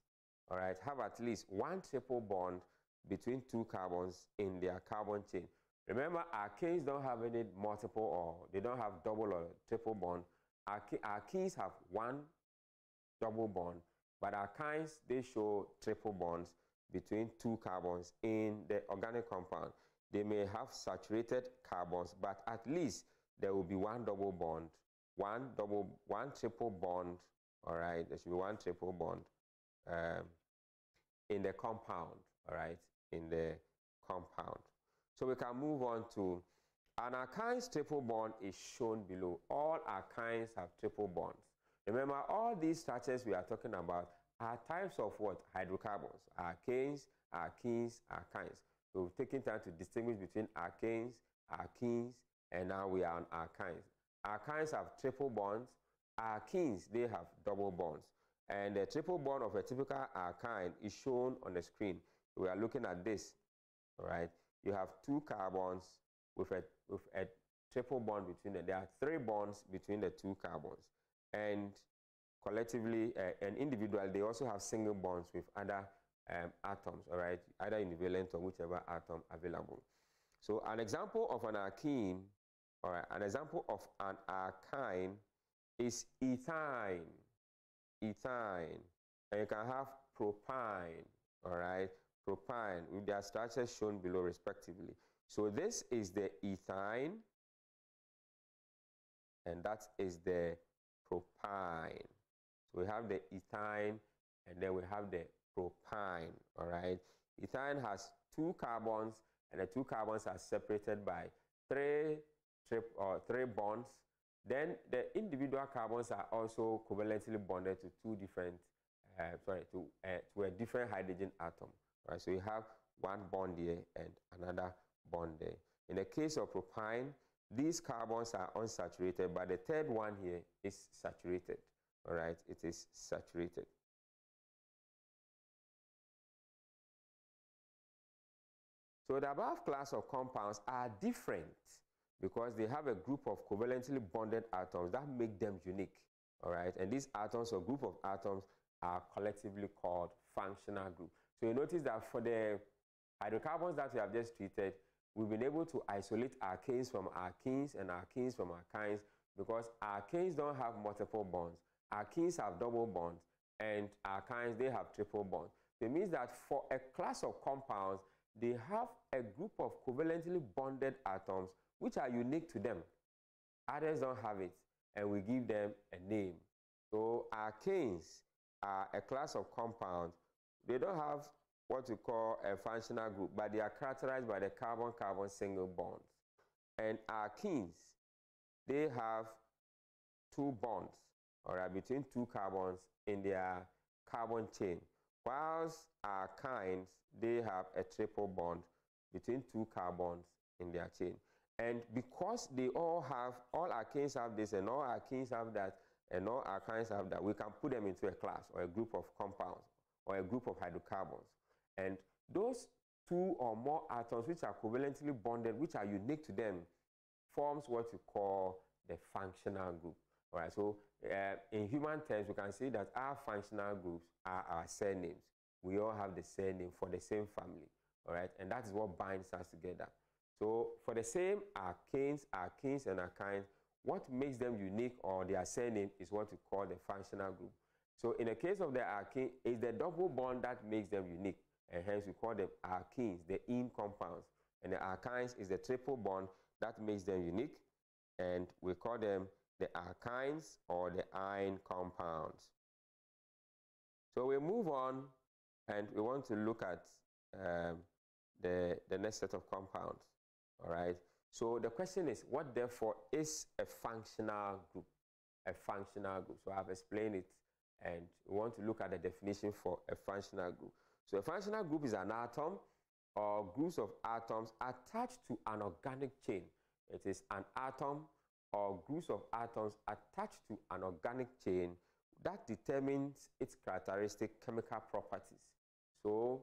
all right, have at least 1 triple bond between 2 carbons in their carbon chain. Remember, alkanes don't have any multiple or they don't have double or triple bond. Alkenes have 1 double bond, but alkynes, they show triple bonds between 2 carbons in the organic compound. They may have saturated carbons, but at least there will be 1 double bond, 1 triple bond, all right, there should be 1 triple bond in the compound, all right, in the compound. So we can move on to an alkyne's triple bond is shown below. All alkynes have triple bonds. Remember, all these structures we are talking about are types of what? Hydrocarbons, alkanes, alkenes, alkynes. So we've taken time to distinguish between alkanes, alkenes, and now we are on alkynes. Alkynes have triple bonds. Alkenes, they have double bonds. And the triple bond of a typical alkyne is shown on the screen. We are looking at this, all right? You have 2 carbons with a triple bond between them. There are 3 bonds between the 2 carbons. And collectively and individually, they also have single bonds with other atoms, all right, either univalent or whichever atom available. So an example of an alkene, all right, an example of an alkyne is ethine, ethine, and you can have propine, all right, propine, with their structures shown below respectively. So this is the ethine, and that is the propine. So we have the ethine, and then we have the propine, all right? Ethine has 2 carbons, and the 2 carbons are separated by 3 bonds. Then the individual carbons are also covalently bonded to a different hydrogen atom. All right, so you have 1 bond here and another bond there. In the case of propine, these carbons are unsaturated, but the 3rd one here is saturated. All right, it is saturated. So the above class of compounds are different because they have a group of covalently bonded atoms that make them unique. All right, and these atoms or group of atoms are collectively called functional group. So you notice that for the hydrocarbons that we have just treated, we've been able to isolate alkanes from alkenes and alkenes from alkynes because alkanes don't have multiple bonds. Alkenes have double bonds, and alkynes, they have triple bonds. So it means that for a class of compounds, they have a group of covalently bonded atoms which are unique to them. Others don't have it, and we give them a name. So alkanes are a class of compounds. They don't have what we call a functional group, but they are characterized by the carbon-carbon single bonds. And alkenes, they have 2 bonds, all right, between 2 carbons in their carbon chain. Whilst alkynes, they have a triple bond between 2 carbons in their chain. And because they all have, all our kinds have this and all our kinds have that, and all our kinds have that, we can put them into a class or a group of compounds or a group of hydrocarbons. And those two or more atoms which are covalently bonded, which are unique to them, forms what you call the functional group. All right, so in human terms, we can say that our functional groups are our surnames. We all have the same name for the same family, all right? And that is what binds us together. So for the same alkanes, alkenes, and alkynes, what makes them unique or their surname is what we call the functional group. So in the case of the alkene, it's the double bond that makes them unique, and hence we call them alkenes, the ene compounds. And the alkynes is the triple bond that makes them unique, and we call them the alkynes or the ene compounds. So we move on, and we want to look at the next set of compounds. All right. So the question is, what therefore is a functional group? A functional group. So I've explained it, and we want to look at the definition for a functional group. So a functional group is an atom or groups of atoms attached to an organic chain. It is an atom or groups of atoms attached to an organic chain that determines its characteristic chemical properties. So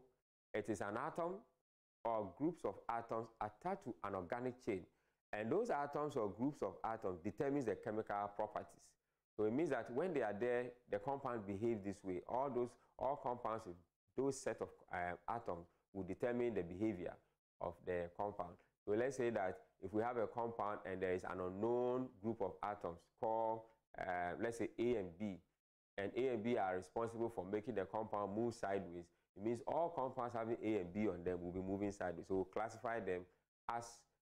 it is an atom or groups of atoms attached to an organic chain. And those atoms or groups of atoms determines the chemical properties. So it means that when they are there, the compound behaves this way. All compounds with those set of atoms will determine the behavior of the compound. So let's say that if we have a compound and there is an unknown group of atoms called, let's say A and B, and A and B are responsible for making the compound move sideways, it means all compounds having A and B on them will be moving sideways. So we'll classify them as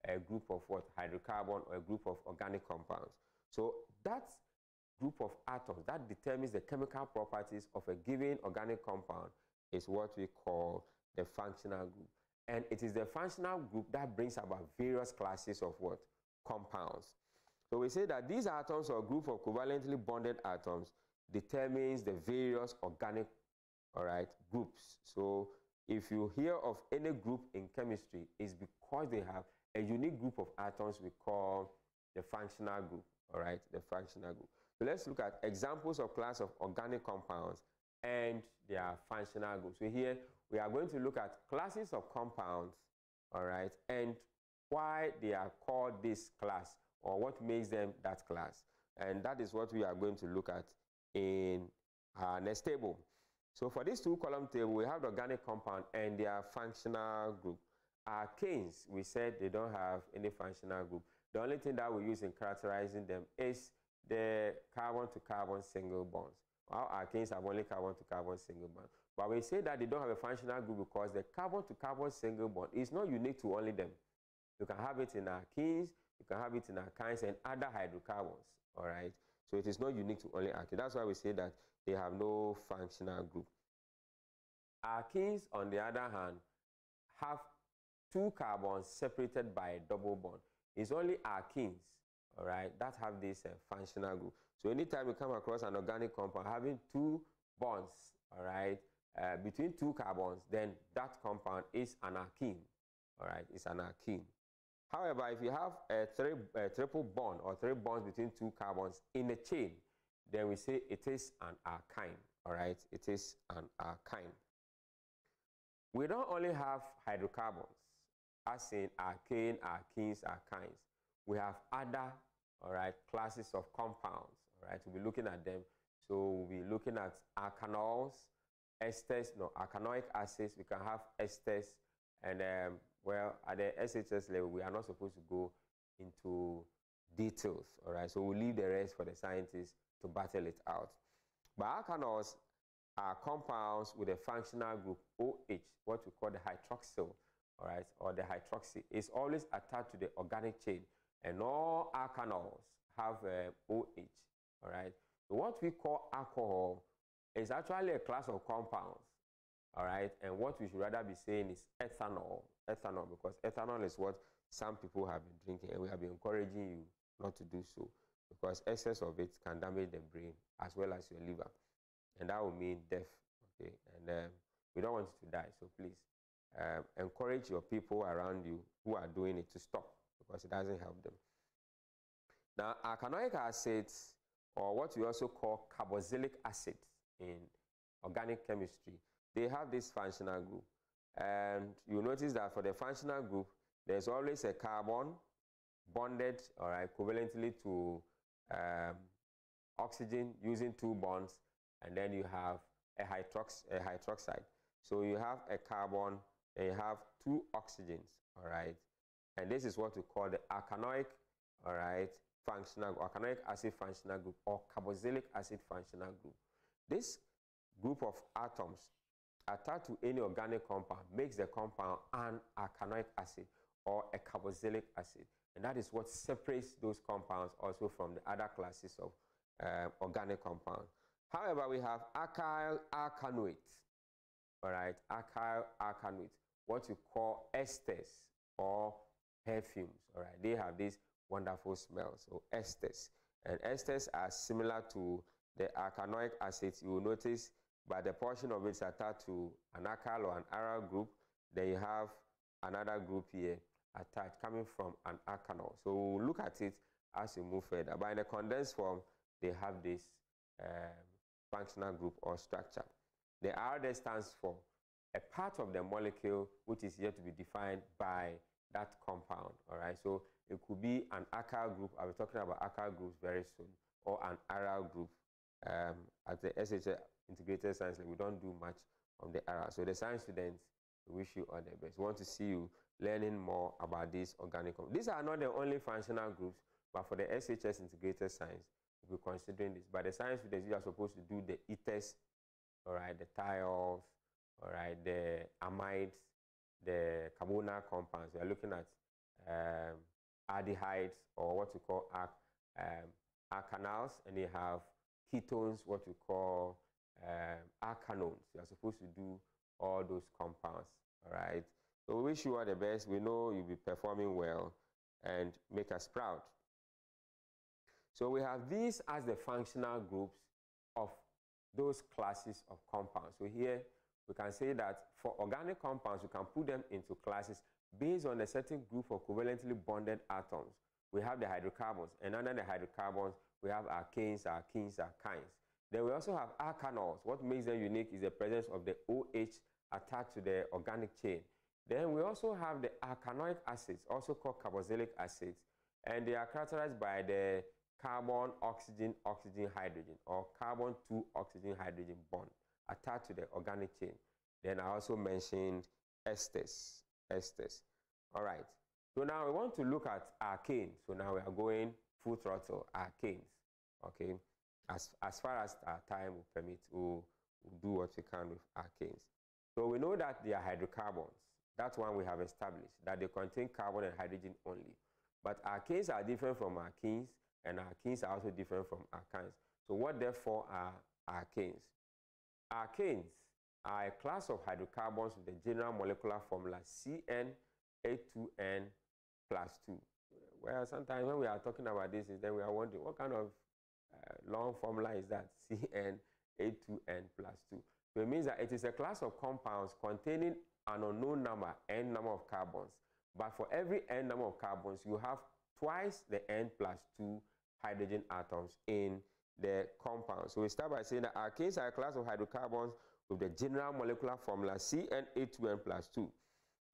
a group of what? Hydrocarbon or a group of organic compounds. So that group of atoms that determines the chemical properties of a given organic compound is what we call the functional group. And it is the functional group that brings about various classes of what? Compounds. So we say that these atoms or group of covalently bonded atoms determines the various organic, all right, groups. So if you hear of any group in chemistry, it's because they have a unique group of atoms we call the functional group, all right, the functional group. So let's look at examples of class of organic compounds and their functional groups. So here we are going to look at classes of compounds, all right, and why they are called this class or what makes them that class. And that is what we are going to look at in our next table. So for this two-column table, we have the organic compound and their functional group. Alkanes, we said they don't have any functional group. The only thing that we use in characterizing them is the carbon-to-carbon single bonds. Our alkanes have only carbon-to-carbon single bonds. But we say that they don't have a functional group because the carbon-to-carbon single bond is not unique to only them. You can have it in alkenes, you can have it in alkynes and other hydrocarbons, all right? So it is not unique to only alkene. That's why we say that they have no functional group. Alkenes, on the other hand, have two carbons separated by a double bond. It's only alkenes, all right, that have this functional group. So anytime you come across an organic compound having two bonds, all right, between two carbons, then that compound is an alkene, all right, it's an alkene. However, if you have a triple bond or three bonds between two carbons in a chain, then we say it is an alkyne, all right? It is an alkyne. We don't only have hydrocarbons, as in alkane, alkenes, alkynes. We have other, all right, classes of compounds, all right? We'll be looking at them. So we'll be looking at alkanols, esters, no, alkanoic acids. We can have esters and well, at the SHS level, we are not supposed to go into details, all right? So we'll leave the rest for the scientists to battle it out. But alkanols are compounds with a functional group OH, what we call the hydroxyl, all right, or the hydroxy. It's always attached to the organic chain, and all alkanols have OH, all right? So what we call alcohol is actually a class of compounds, all right? And what we should rather be saying is ethanol. Ethanol, because ethanol is what some people have been drinking, and we have been encouraging you not to do so because excess of it can damage the brain as well as your liver, and that will mean death. Okay, and we don't want you to die, so please encourage your people around you who are doing it to stop. because it doesn't help them. Now, arachidonic acids, or what we also call carboxylic acids in organic chemistry, they have this functional group. And you notice that for the functional group, there's always a carbon bonded or equivalently to oxygen using two bonds, and then you have a hydroxide. So you have a carbon and you have two oxygens, all right? And this is what we call the arachidonic, all right, functional, arachidonic acid functional group or carboxylic acid functional group. This group of atoms attached to any organic compound makes the compound an arachidonic acid or a carboxylic acid. And that is what separates those compounds also from the other classes of organic compounds. However, we have alkyl alkanoate, all right, alkyl alkanoate, what you call esters or perfumes, all right. They have this wonderful smell, so esters. And esters are similar to the arachidonic acids. You will notice, but the portion of it is attached to an alkyl or an aryl group. Then you have another group here attached coming from an alkanol. So we'll look at it as we move further. But in the condensed form, they have this functional group or structure. The R there stands for a part of the molecule which is yet to be defined by that compound, all right? So it could be an alkyl group. I'll be talking about alkyl groups very soon, or an aryl group. At the SHS Integrated Science Lab, we don't do much on the aryl. So the science students, we wish you all the best. We want to see you learning more about these organic compounds. These are not the only functional groups, but for the SHS Integrated Science, we'll be considering this. But the science students, you are supposed to do the ethers, all right, the thiols, all right, the amides, the carbonyl compounds. We are looking at aldehydes, or what we call alkanals, and you have ketones, what we call alkanones. You are supposed to do all those compounds, all right? So we wish you all the best. We know you'll be performing well and make us proud. So we have these as the functional groups of those classes of compounds. So here we can say that for organic compounds, we can put them into classes based on a certain group of covalently bonded atoms. We have the hydrocarbons, and under the hydrocarbons, we have alkanes, alkenes, alkynes. Then we also have alkanols. What makes them unique is the presence of the OH attached to the organic chain. Then we also have the alkanoic acids, also called carboxylic acids, and they are characterized by the carbon, oxygen, oxygen, hydrogen, or carbon to oxygen, hydrogen bond attached to the organic chain. Then I also mentioned esters, esters. All right, so now we want to look at alkanes. So now we are going full throttle, alkanes, okay? As far as our time will permit, we'll do what we can with alkanes. So we know that they are hydrocarbons. That's one we have established, that they contain carbon and hydrogen only. But alkanes are different from alkenes, and alkenes are also different from alkynes. So what therefore are alkanes? Alkanes are a class of hydrocarbons with the general molecular formula CnH2n+2. Well, sometimes when we are talking about this, then we are wondering what kind of long formula is that, CnH2n+2. So it means that it is a class of compounds containing an unknown number, n number of carbons. But for every n number of carbons, you have twice the n+2 hydrogen atoms in the compound. So we start by saying that alkanes are a class of hydrocarbons with the general molecular formula CnH2n+2,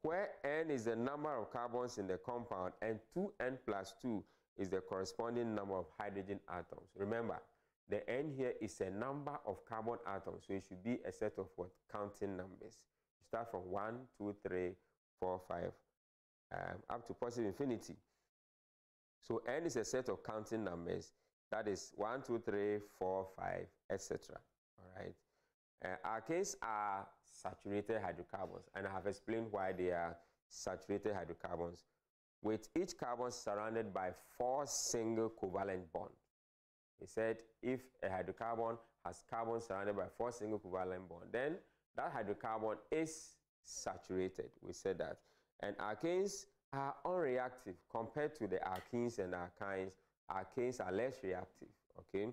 where n is the number of carbons in the compound and 2n+2 is the corresponding number of hydrogen atoms. Remember, the n here is a number of carbon atoms, so it should be a set of what? Counting numbers. You start from 1, 2, 3, 4, 5, up to positive infinity. So n is a set of counting numbers. That is 1, 2, 3, 4, 5, etc. All right. Alkanes are saturated hydrocarbons, and I have explained why they are saturated hydrocarbons, with each carbon surrounded by 4 single covalent bonds. He said if a hydrocarbon has carbon surrounded by 4 single covalent bonds, then that hydrocarbon is saturated. We said that. And alkanes are unreactive compared to the alkenes and alkynes. Alkanes are less reactive, okay?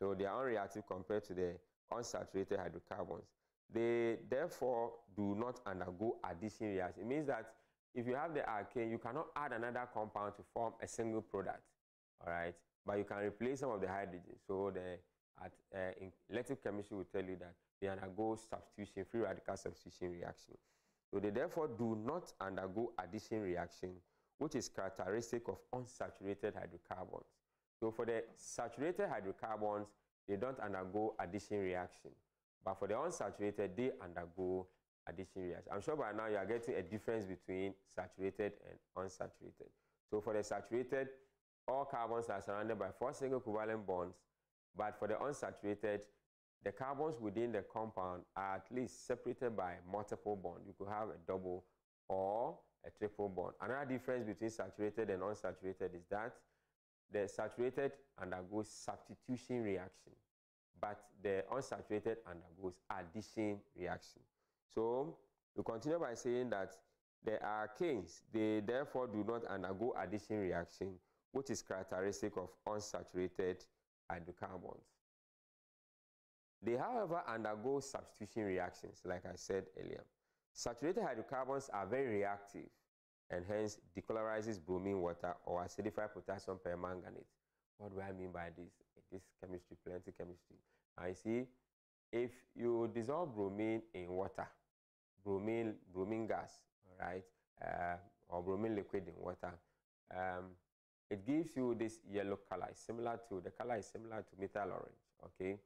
So they are unreactive compared to the unsaturated hydrocarbons. They therefore do not undergo addition reaction. It means that if you have the alkane, you cannot add another compound to form a single product, all right? But you can replace some of the hydrogen. So the in electric chemistry will tell you that they undergo substitution, free radical substitution reaction. So they therefore do not undergo addition reaction, which is characteristic of unsaturated hydrocarbons. So for the saturated hydrocarbons, they don't undergo addition reaction. But for the unsaturated, they undergo addition reaction. I'm sure by now you are getting a difference between saturated and unsaturated. So for the saturated, all carbons are surrounded by 4 single covalent bonds. But for the unsaturated, the carbons within the compound are at least separated by multiple bonds. You could have a double or a triple bond. Another difference between saturated and unsaturated is that the saturated undergoes substitution reaction, but the unsaturated undergoes addition reaction. So we continue by saying that there are alkanes. They therefore do not undergo addition reaction, which is characteristic of unsaturated hydrocarbons. They, however, undergo substitution reactions, like I said earlier. Saturated hydrocarbons are very reactive and hence decolorizes bromine water or acidified potassium permanganate. What do I mean by this? This chemistry, plenty chemistry. I see, if you dissolve bromine in water, bromine gas, all right, or bromine liquid in water, it gives you this yellow color. It's similar to, the color is similar to methyl orange, okay?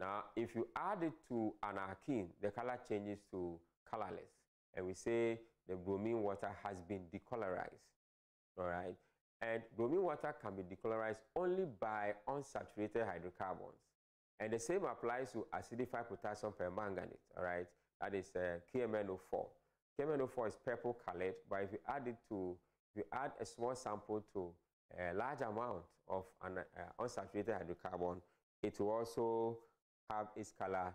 Now, if you add it to an alkene, the color changes to colorless. And we say the bromine water has been decolorized, all right? And bromine water can be decolorized only by unsaturated hydrocarbons. And the same applies to acidified potassium permanganate, all right? That is KMNO4. KMNO4 is purple colored, but if you add it to, if you add a small sample to a large amount of an unsaturated hydrocarbon, it will also have its color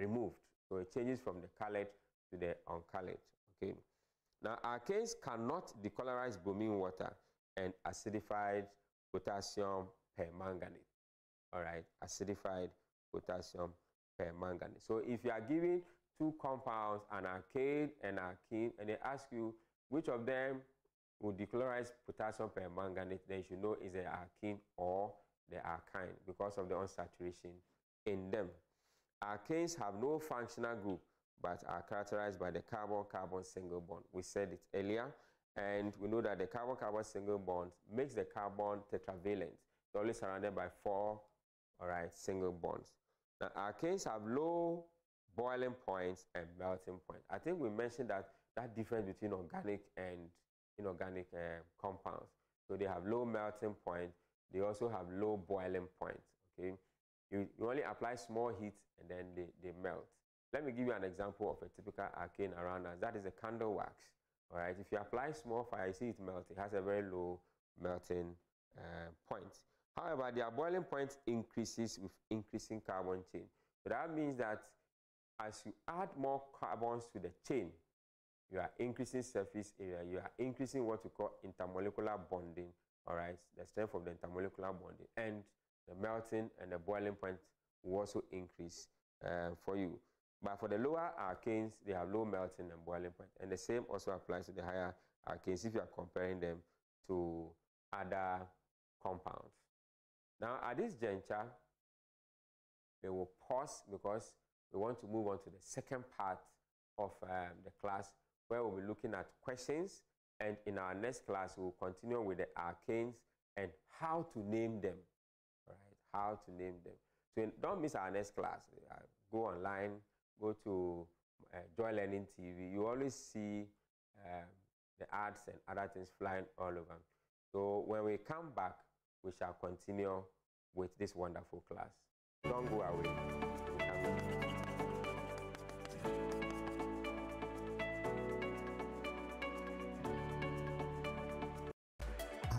removed. So it changes from the colored to the uncolored, okay? Now, alkanes cannot decolorize bromine water and acidified potassium permanganate, all right? Acidified potassium permanganate. So if you are giving two compounds, an alkane and alkene, and they ask you which of them will decolorize potassium permanganate, then you should know is it alkene or the alkyne because of the unsaturation in them. Alkanes have no functional group, but are characterized by the carbon-carbon single bond. We said it earlier, and we know that the carbon-carbon single bond makes the carbon tetravalent. It's only surrounded by 4, all right, single bonds. Now, alkanes have low boiling points and melting points. I think we mentioned that difference between organic and inorganic compounds. So they have low melting point. They also have low boiling points, okay? You only apply small heat and then they melt. Let me give you an example of a typical alkane around us. That is a candle wax, all right? If you apply small fire, you see it melt. It has a very low melting point. However, their boiling point increases with increasing carbon chain. So that means that as you add more carbons to the chain, you are increasing surface area. You are increasing what we call intermolecular bonding, all right? The strength of the intermolecular bonding. And the melting and the boiling point will also increase for you. But for the lower alkanes, they have low melting and boiling point. And the same also applies to the higher alkanes if you are comparing them to other compounds. Now, at this juncture, we will pause because we want to move on to the second part of the class, where we'll be looking at questions. And in our next class, we'll continue with the alkanes and how to name them. How to name them. So don't miss our next class. Go online, go to Joy Learning TV. You always see the ads and other things flying all over. So when we come back, we shall continue with this wonderful class. Don't go away.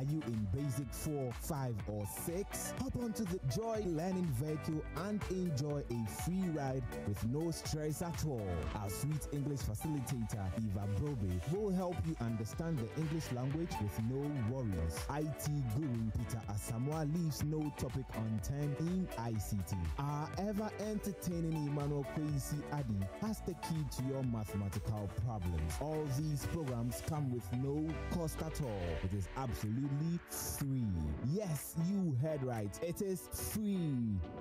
Are you in Basic 4, 5 or 6? Hop onto the Joy Learning vehicle and enjoy a free ride with no stress at all. Our sweet English facilitator Eva Brobe will help you understand the English language with no worries. IT guru Peter Asamoah leaves no topic unturned in ICT. Our ever entertaining Emmanuel Kweisi Addy has the key to your mathematical problems. All these programs come with no cost at all. It is absolutely free. Yes, you heard right. It is free.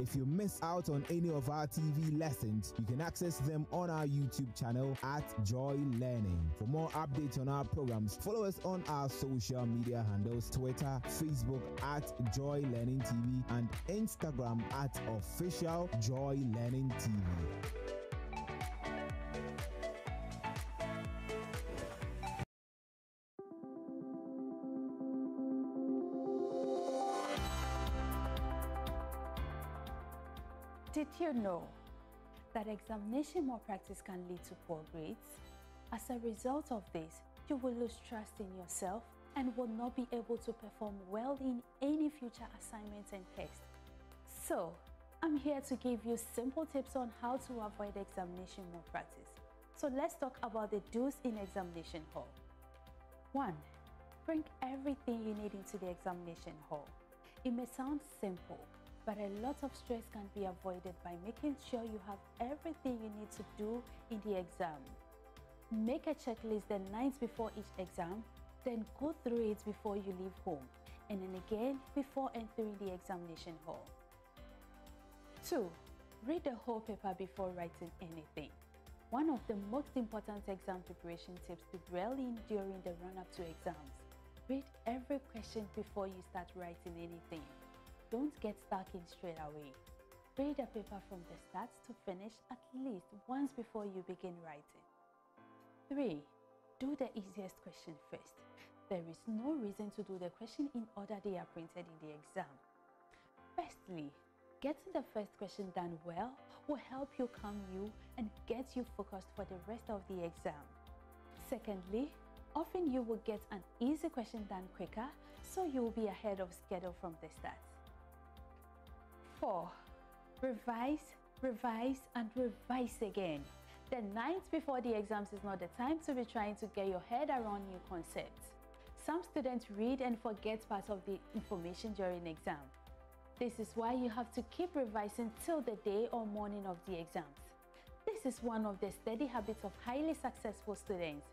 If you miss out on any of our TV lessons, you can access them on our YouTube channel at Joy Learning. For more updates on our programs, follow us on our social media handles: Twitter, Facebook at Joy Learning TV, and Instagram at Official Joy Learning TV. Did you know that examination malpractice can lead to poor grades? As a result of this, you will lose trust in yourself and will not be able to perform well in any future assignments and tests. So, I'm here to give you simple tips on how to avoid examination malpractice. So let's talk about the do's in examination hall. 1. Bring everything you need into the examination hall. It may sound simple, but a lot of stress can be avoided by making sure you have everything you need to do in the exam. Make a checklist the night before each exam, then go through it before you leave home, and then again before entering the examination hall. 2. Read the whole paper before writing anything. One of the most important exam preparation tips to dwell in during the run-up to exams. Read every question before you start writing anything. Don't get stuck in straight away. Read the paper from the start to finish at least once before you begin writing. 3. Do the easiest question first. There is no reason to do the question in order they are printed in the exam. Firstly, getting the first question done well will help you calm you and get you focused for the rest of the exam. Secondly, often you will get an easy question done quicker, so you will be ahead of schedule from the start. 4. Revise, revise, and revise again. The night before the exams is not the time to be trying to get your head around new concepts. Some students read and forget parts of the information during exam. This is why you have to keep revising till the day or morning of the exams. This is one of the steady habits of highly successful students.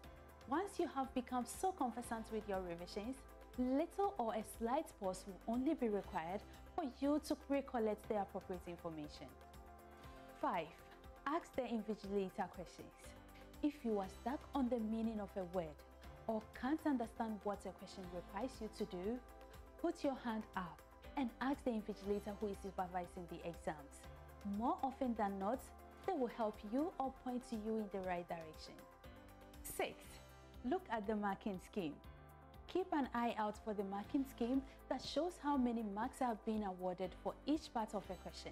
Once you have become so conversant with your revisions, little or a slight pause will only be required for you to recollect the appropriate information. 5. Ask the invigilator questions. If you are stuck on the meaning of a word or can't understand what a question requires you to do, put your hand up and ask the invigilator who is supervising the exams. More often than not, they will help you or point to you in the right direction. 6. Look at the marking scheme. Keep an eye out for the marking scheme that shows how many marks have been awarded for each part of a question.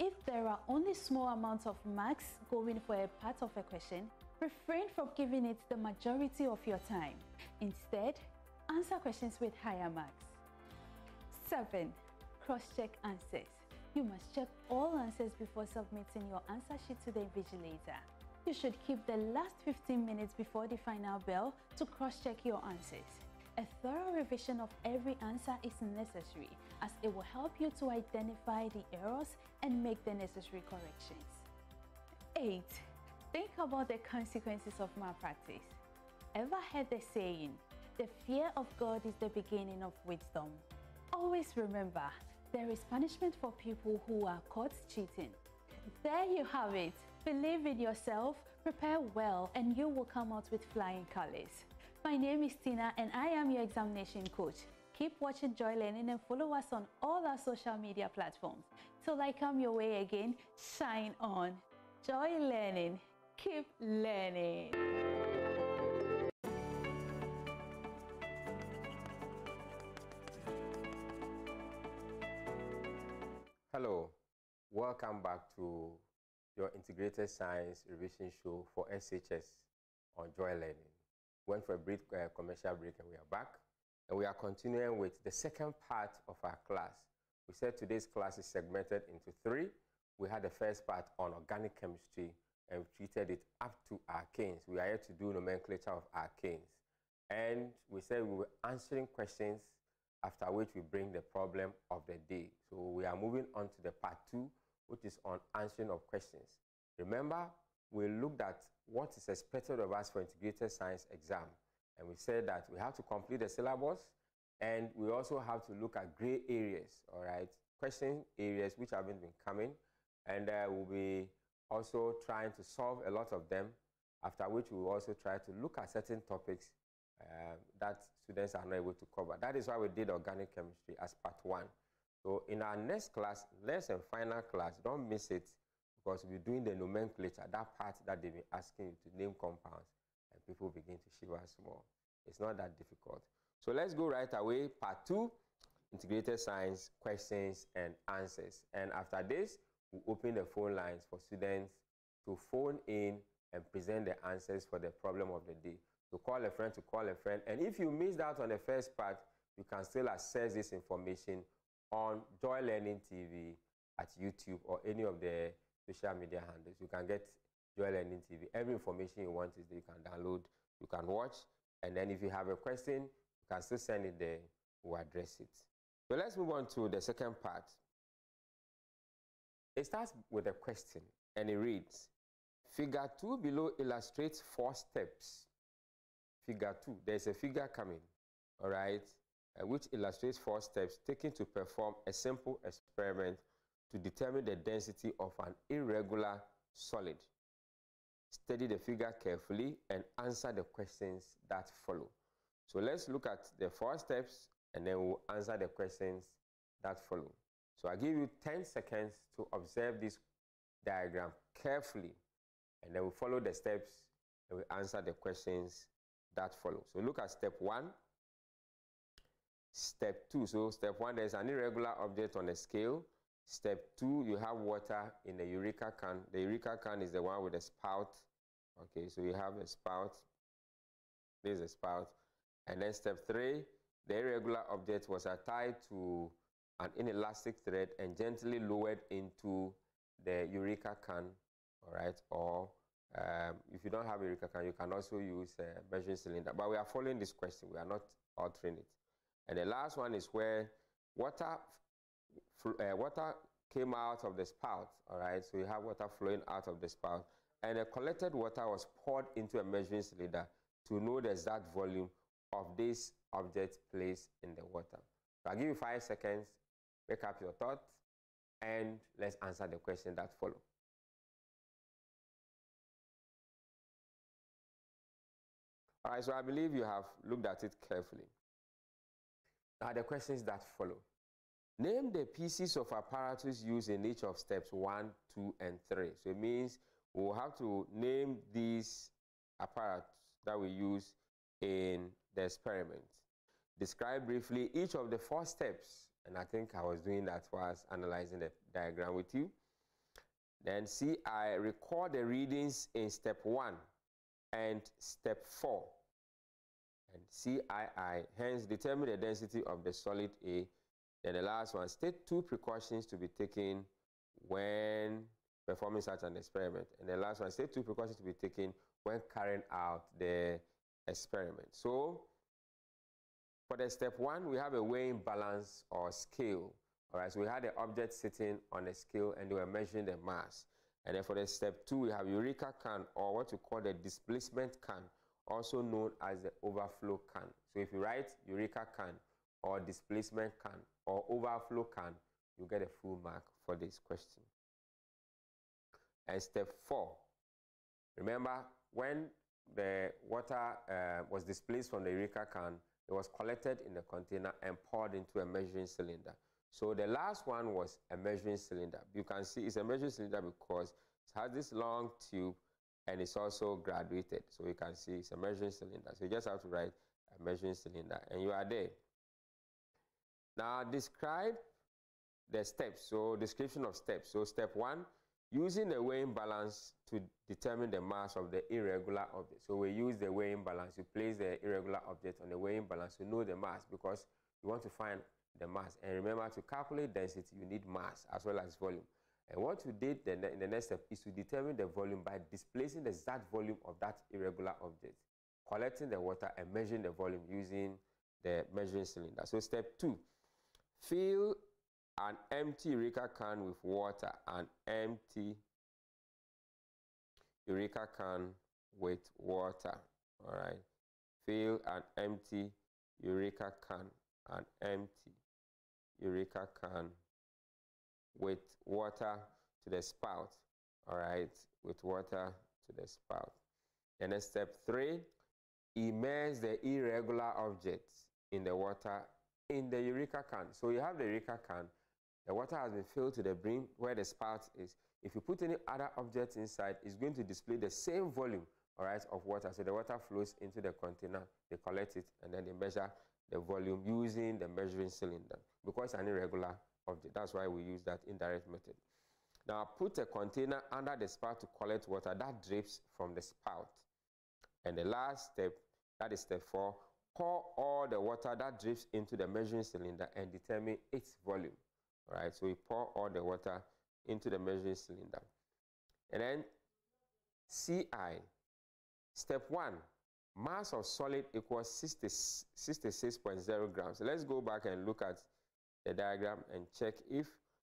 If there are only small amounts of marks going for a part of a question, refrain from giving it the majority of your time. Instead, answer questions with higher marks. 7. Cross-check answers. You must check all answers before submitting your answer sheet to the invigilator. You should keep the last 15 minutes before the final bell to cross-check your answers. A thorough revision of every answer is necessary, as it will help you to identify the errors and make the necessary corrections. 8. Think about the consequences of malpractice. Ever heard the saying, "The fear of God is the beginning of wisdom"? Always remember, there is punishment for people who are caught cheating. There you have it. Believe in yourself, prepare well, and you will come out with flying colors. My name is Tina, and I am your examination coach. Keep watching Joy Learning and follow us on all our social media platforms. Till I come your way again, shine on. Joy Learning. Keep learning. Hello. Welcome back to your Integrated Science Revision Show for SHS on Joy Learning. Went for a brief commercial break and we are back. And we are continuing with the second part of our class. We said today's class is segmented into three. We had the first part on organic chemistry, and we treated it up to alkanes. We are here to do nomenclature of alkanes. And we said we were answering questions, after which we bring the problem of the day. So we are moving on to the part two, which is on answering of questions. Remember, we looked at what is expected of us for integrated science exam. And we said that we have to complete the syllabus, and we also have to look at gray areas, all right? Question areas which haven't been coming, and we'll be also trying to solve a lot of them, after which we'll also try to look at certain topics that students are not able to cover. That is why we did organic chemistry as part one. So in our next class, last and final class, don't miss it, because we'll be doing the nomenclature, that part that they've been asking you to name compounds. And people begin to shiver more. It's not that difficult. So let's go right away, part two, integrated science, questions and answers. And after this, we'll open the phone lines for students to phone in and present the answers for the problem of the day. So call a friend to call a friend. And if you missed out on the first part, you can still access this information on Joy Learning TV at YouTube or any of the social media handles. You can get Joy Learning TV. Every information you want is there. You can download, you can watch, and then if you have a question, you can still send it there. We'll address it. So let's move on to the second part. It starts with a question, and it reads, Figure 2 below illustrates 4 steps. Figure 2, there's a figure coming, all right, which illustrates 4 steps taken to perform a simple experiment to determine the density of an irregular solid. Study the figure carefully and answer the questions that follow. So let's look at the 4 steps, and then we'll answer the questions that follow. So I give you 10 seconds to observe this diagram carefully, and then we'll follow the steps and we'll answer the questions that follow. So look at step 1, step 2. So step 1, there's an irregular object on a scale. Step 2, you have water in the Eureka can. The Eureka can is the one with a spout. Okay, so you have a spout. There's a spout. And then step 3, the irregular object was tied to an inelastic thread and gently lowered into the Eureka can. All right, or if you don't have a Eureka can, you can also use a measuring cylinder. But we are following this question. We are not altering it. And the last one is where water came out of the spout, all right? So you have water flowing out of the spout, and the collected water was poured into a measuring cylinder to know the exact volume of this object placed in the water. So I'll give you 5 seconds, make up your thoughts, and let's answer the question that follows. All right, so I believe you have looked at it carefully. Now the questions that follow. Name the pieces of apparatus used in each of steps 1, 2, and 3. So it means we'll have to name these apparatus that we use in the experiment. Describe briefly each of the 4 steps. And I think I was doing that whilst analyzing the diagram with you. Then see, I record the readings in step 1 and step 4. And CII, hence determine the density of the solid A. Then the last one, state 2 precautions to be taken when performing such an experiment. And the last one, state 2 precautions to be taken when carrying out the experiment. So for the step 1, we have a weighing balance or scale. All right, so we had the object sitting on a scale and we were measuring the mass. And then for the step 2, we have Eureka can, or what you call the displacement can, also known as the overflow can. So if you write Eureka can, or displacement can, or overflow can, you get a full mark for this question. And step 4, remember when the water was displaced from the Eureka can, it was collected in the container and poured into a measuring cylinder. So the last one was a measuring cylinder. You can see it's a measuring cylinder because it has this long tube and it's also graduated. So you can see it's a measuring cylinder. So you just have to write a measuring cylinder and you are there. Now describe the steps, so description of steps. So step 1, using the weighing balance to determine the mass of the irregular object. So we use the weighing balance. You place the irregular object on the weighing balance to know the mass, because you want to find the mass. And remember, to calculate density, you need mass as well as volume. And what you did then in the next step is to determine the volume by displacing the exact volume of that irregular object, collecting the water and measuring the volume using the measuring cylinder. So step 2, fill an empty Eureka can with water. An empty Eureka can with water. All right. Fill an empty Eureka can. An empty Eureka can with water to the spout. All right. With water to the spout. And then step 3, immerse the irregular object in the water in the Eureka can. So you have the Eureka can. The water has been filled to the brim where the spout is. If you put any other object inside, it's going to display the same volume, all right, of water. So the water flows into the container, they collect it, and then they measure the volume using the measuring cylinder. Because it's an irregular object, that's why we use that indirect method. Now put a container under the spout to collect water that drips from the spout. And the last step, that is step 4, pour all the water that drips into the measuring cylinder and determine its volume. All right, so we pour all the water into the measuring cylinder. And then CI. Step 1, mass of solid equals 66.0 grams. So let's go back and look at the diagram and check if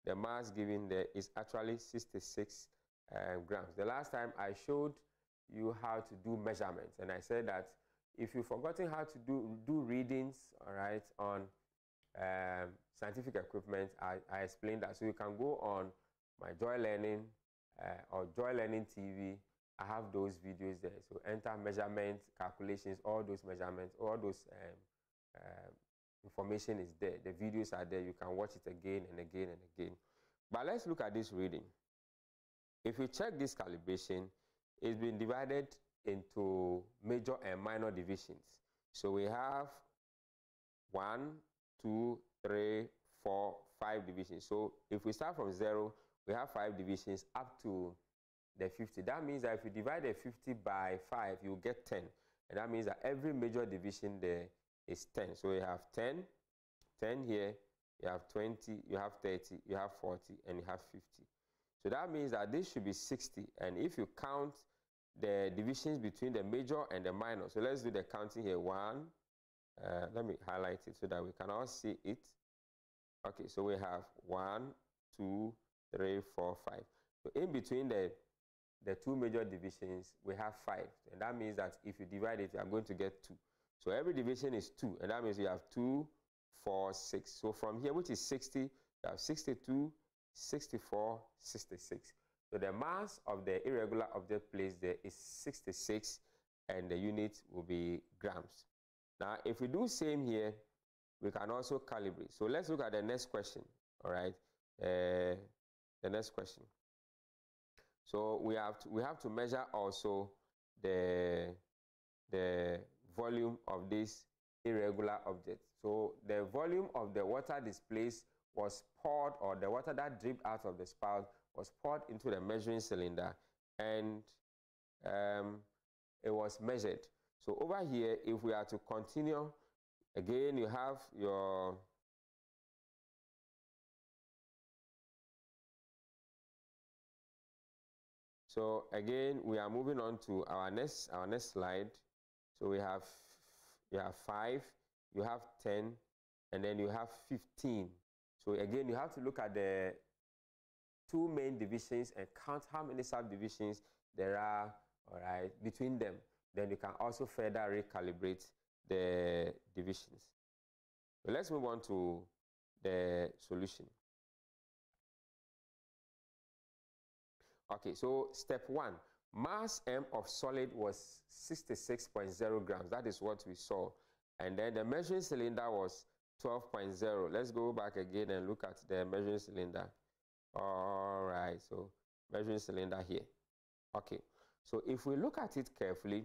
the mass given there is actually 66 grams. The last time I showed you how to do measurements, and I said that if you've forgotten how to do readings, all right, on scientific equipment, I explained that. So you can go on my Joy Learning or Joy Learning TV. I have those videos there. So enter measurements, calculations, all those measurements, all those information is there. The videos are there. You can watch it again and again and again. But let's look at this reading. If you check this calibration, it's been divided into major and minor divisions. So we have 1, 2, 3, 4, 5 divisions. So if we start from 0, we have 5 divisions up to the 50. That means that if you divide the 50 by 5, you get 10. And that means that every major division there is 10. So you have 10, 10 here, you have 20, you have 30, you have 40, and you have 50. So that means that this should be 60. And if you count the divisions between the major and the minor. So let's do the counting here. Let me highlight it so that we can all see it. Okay, so we have 1, 2, 3, 4, 5. So in between the 2 major divisions, we have 5. And that means that if you divide it, you are going to get 2. So every division is 2. And that means you have 2, 4, 6. So from here, which is 60, you have 62, 64, 66. So the mass of the irregular object placed there is 66, and the unit will be grams. Now, if we do same here, we can also calibrate. So let's look at the next question, all right? The next question. So we have to measure also the volume of this irregular object. So the volume of the water displaced was poured, or the water that dripped out of the spout was poured into the measuring cylinder, and it was measured. So over here, if we are to continue, again, you have your so again, we are moving on to our next slide. So we have you have 5, you have 10, and then you have 15. So again, you have to look at the 2 main divisions and count how many subdivisions there are, all right, between them. Then you can also further recalibrate the divisions. So let's move on to the solution. Okay, so step 1, mass M of solid was 66.0 grams. That is what we saw. And then the measuring cylinder was 12.0. Let's go back again and look at the measuring cylinder. All right, so measuring cylinder here. Okay, so if we look at it carefully,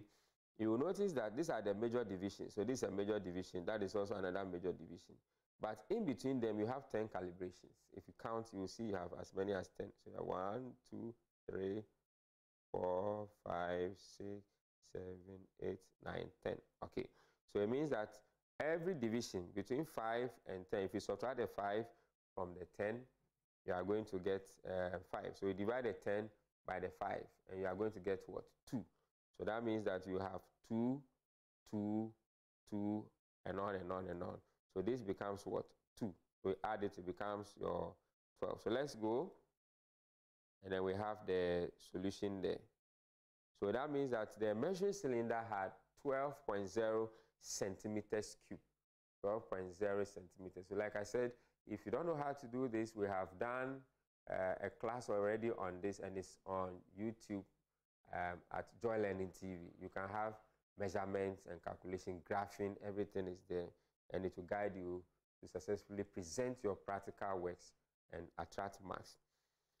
you will notice that these are the major divisions. So this is a major division. That is also another major division. But in between them, you have 10 calibrations. If you count, you will see you have as many as 10. So you have 1, 2, 3, 4, 5, 6, 7, 8, 9, 10. Okay, so it means that every division between 5 and 10, if you subtract the 5 from the 10, you are going to get 5. So you divide the 10 by the 5, and you are going to get what? 2. So that means that you have 2, 2, 2, and on and on and on. So this becomes what? 2. We add it, it becomes your 12. So let's go, and then we have the solution there. So that means that the measuring cylinder had 12.0 centimeters cubed. 12.0 centimeters. So like I said, if you don't know how to do this, we have done a class already on this, and it's on YouTube at Joy Learning TV. You can have measurements and calculation, graphing, everything is there, and it will guide you to successfully present your practical works and attract marks.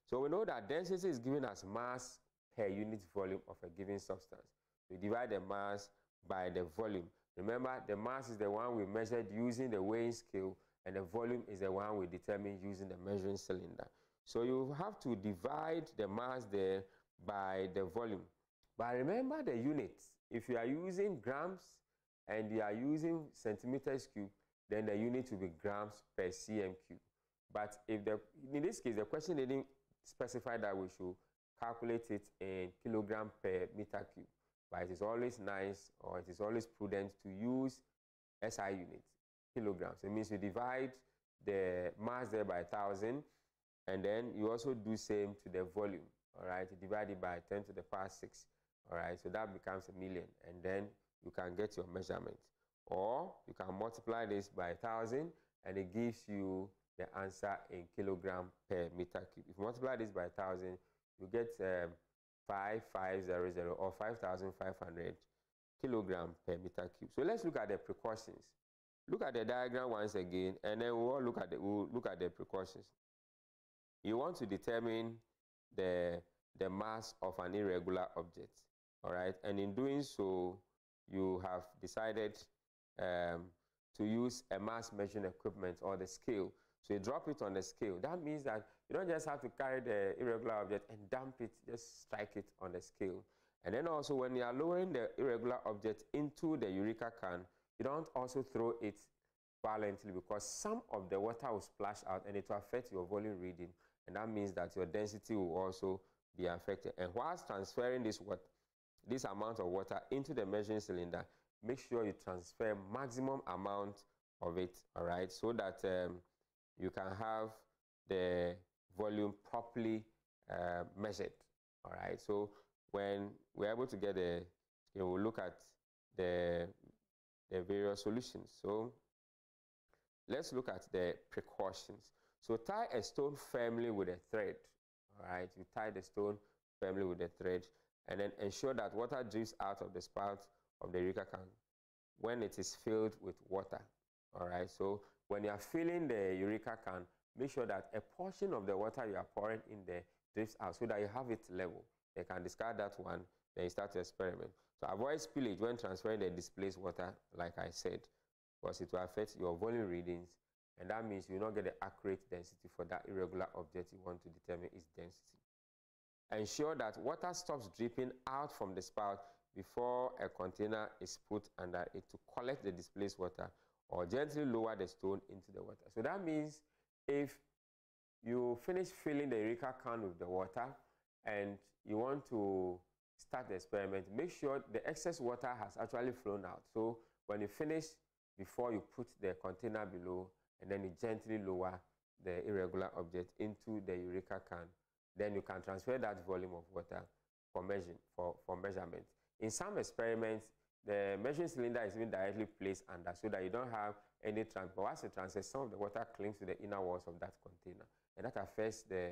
So we know that density is given as mass per unit volume of a given substance. We divide the mass by the volume. Remember, the mass is the one we measured using the weighing scale, and the volume is the one we determine using the measuring cylinder. So you have to divide the mass there by the volume. But remember the units. If you are using grams and you are using centimeters cubed, then the unit will be grams per cm cube. But if in this case, the question didn't specify that we should calculate it in kilogram per meter cube. But it is always nice, or it is always prudent, to use SI units, kilograms. It means you divide the mass there by 1,000, and then you also do same to the volume. All right, you divide it by 10 to the power 6. All right, so that becomes 1,000,000, and then you can get your measurement. Or you can multiply this by 1,000, and it gives you the answer in kilogram per meter cube. If you multiply this by 1,000, you get 5500 or 5,500 kilogram per meter cube. So let's look at the precautions. Look at the diagram once again, and then we'll look at the precautions. You want to determine the mass of an irregular object, all right? And in doing so, you have decided to use a mass measuring equipment or the scale. So you drop it on the scale. That means that you don't just have to carry the irregular object and dump it, just strike it on the scale. And then also, when you are lowering the irregular object into the Eureka can, you don't also throw it violently, because some of the water will splash out and it will affect your volume reading. And that means that your density will also be affected. And whilst transferring this amount of water into the measuring cylinder, make sure you transfer maximum amount of it, all right, so that you can have the volume properly measured, all right? So when we're able to get the scale, we'll look at the various solutions. So let's look at the precautions. So tie a stone firmly with a thread, all right? You tie the stone firmly with a thread, and then ensure that water drips out of the spout of the Eureka can when it is filled with water, all right? So when you are filling the Eureka can, make sure that a portion of the water you are pouring in there drips out, so that you have it level. You can discard that one, then you start to experiment. So avoid spillage when transferring the displaced water, like I said, because it will affect your volume readings, and that means you will not get the accurate density for that irregular object you want to determine its density. Ensure that water stops dripping out from the spout before a container is put under it to collect the displaced water, or gently lower the stone into the water. So that means if you finish filling the Eureka can with the water and you want to start the experiment, make sure the excess water has actually flown out. So when you finish, before you put the container below, and then you gently lower the irregular object into the Eureka can, then you can transfer that volume of water for measurement. In some experiments, the measuring cylinder is being directly placed under, so that you don't have any transfer. But as you transfer, some of the water clings to the inner walls of that container, and that affects the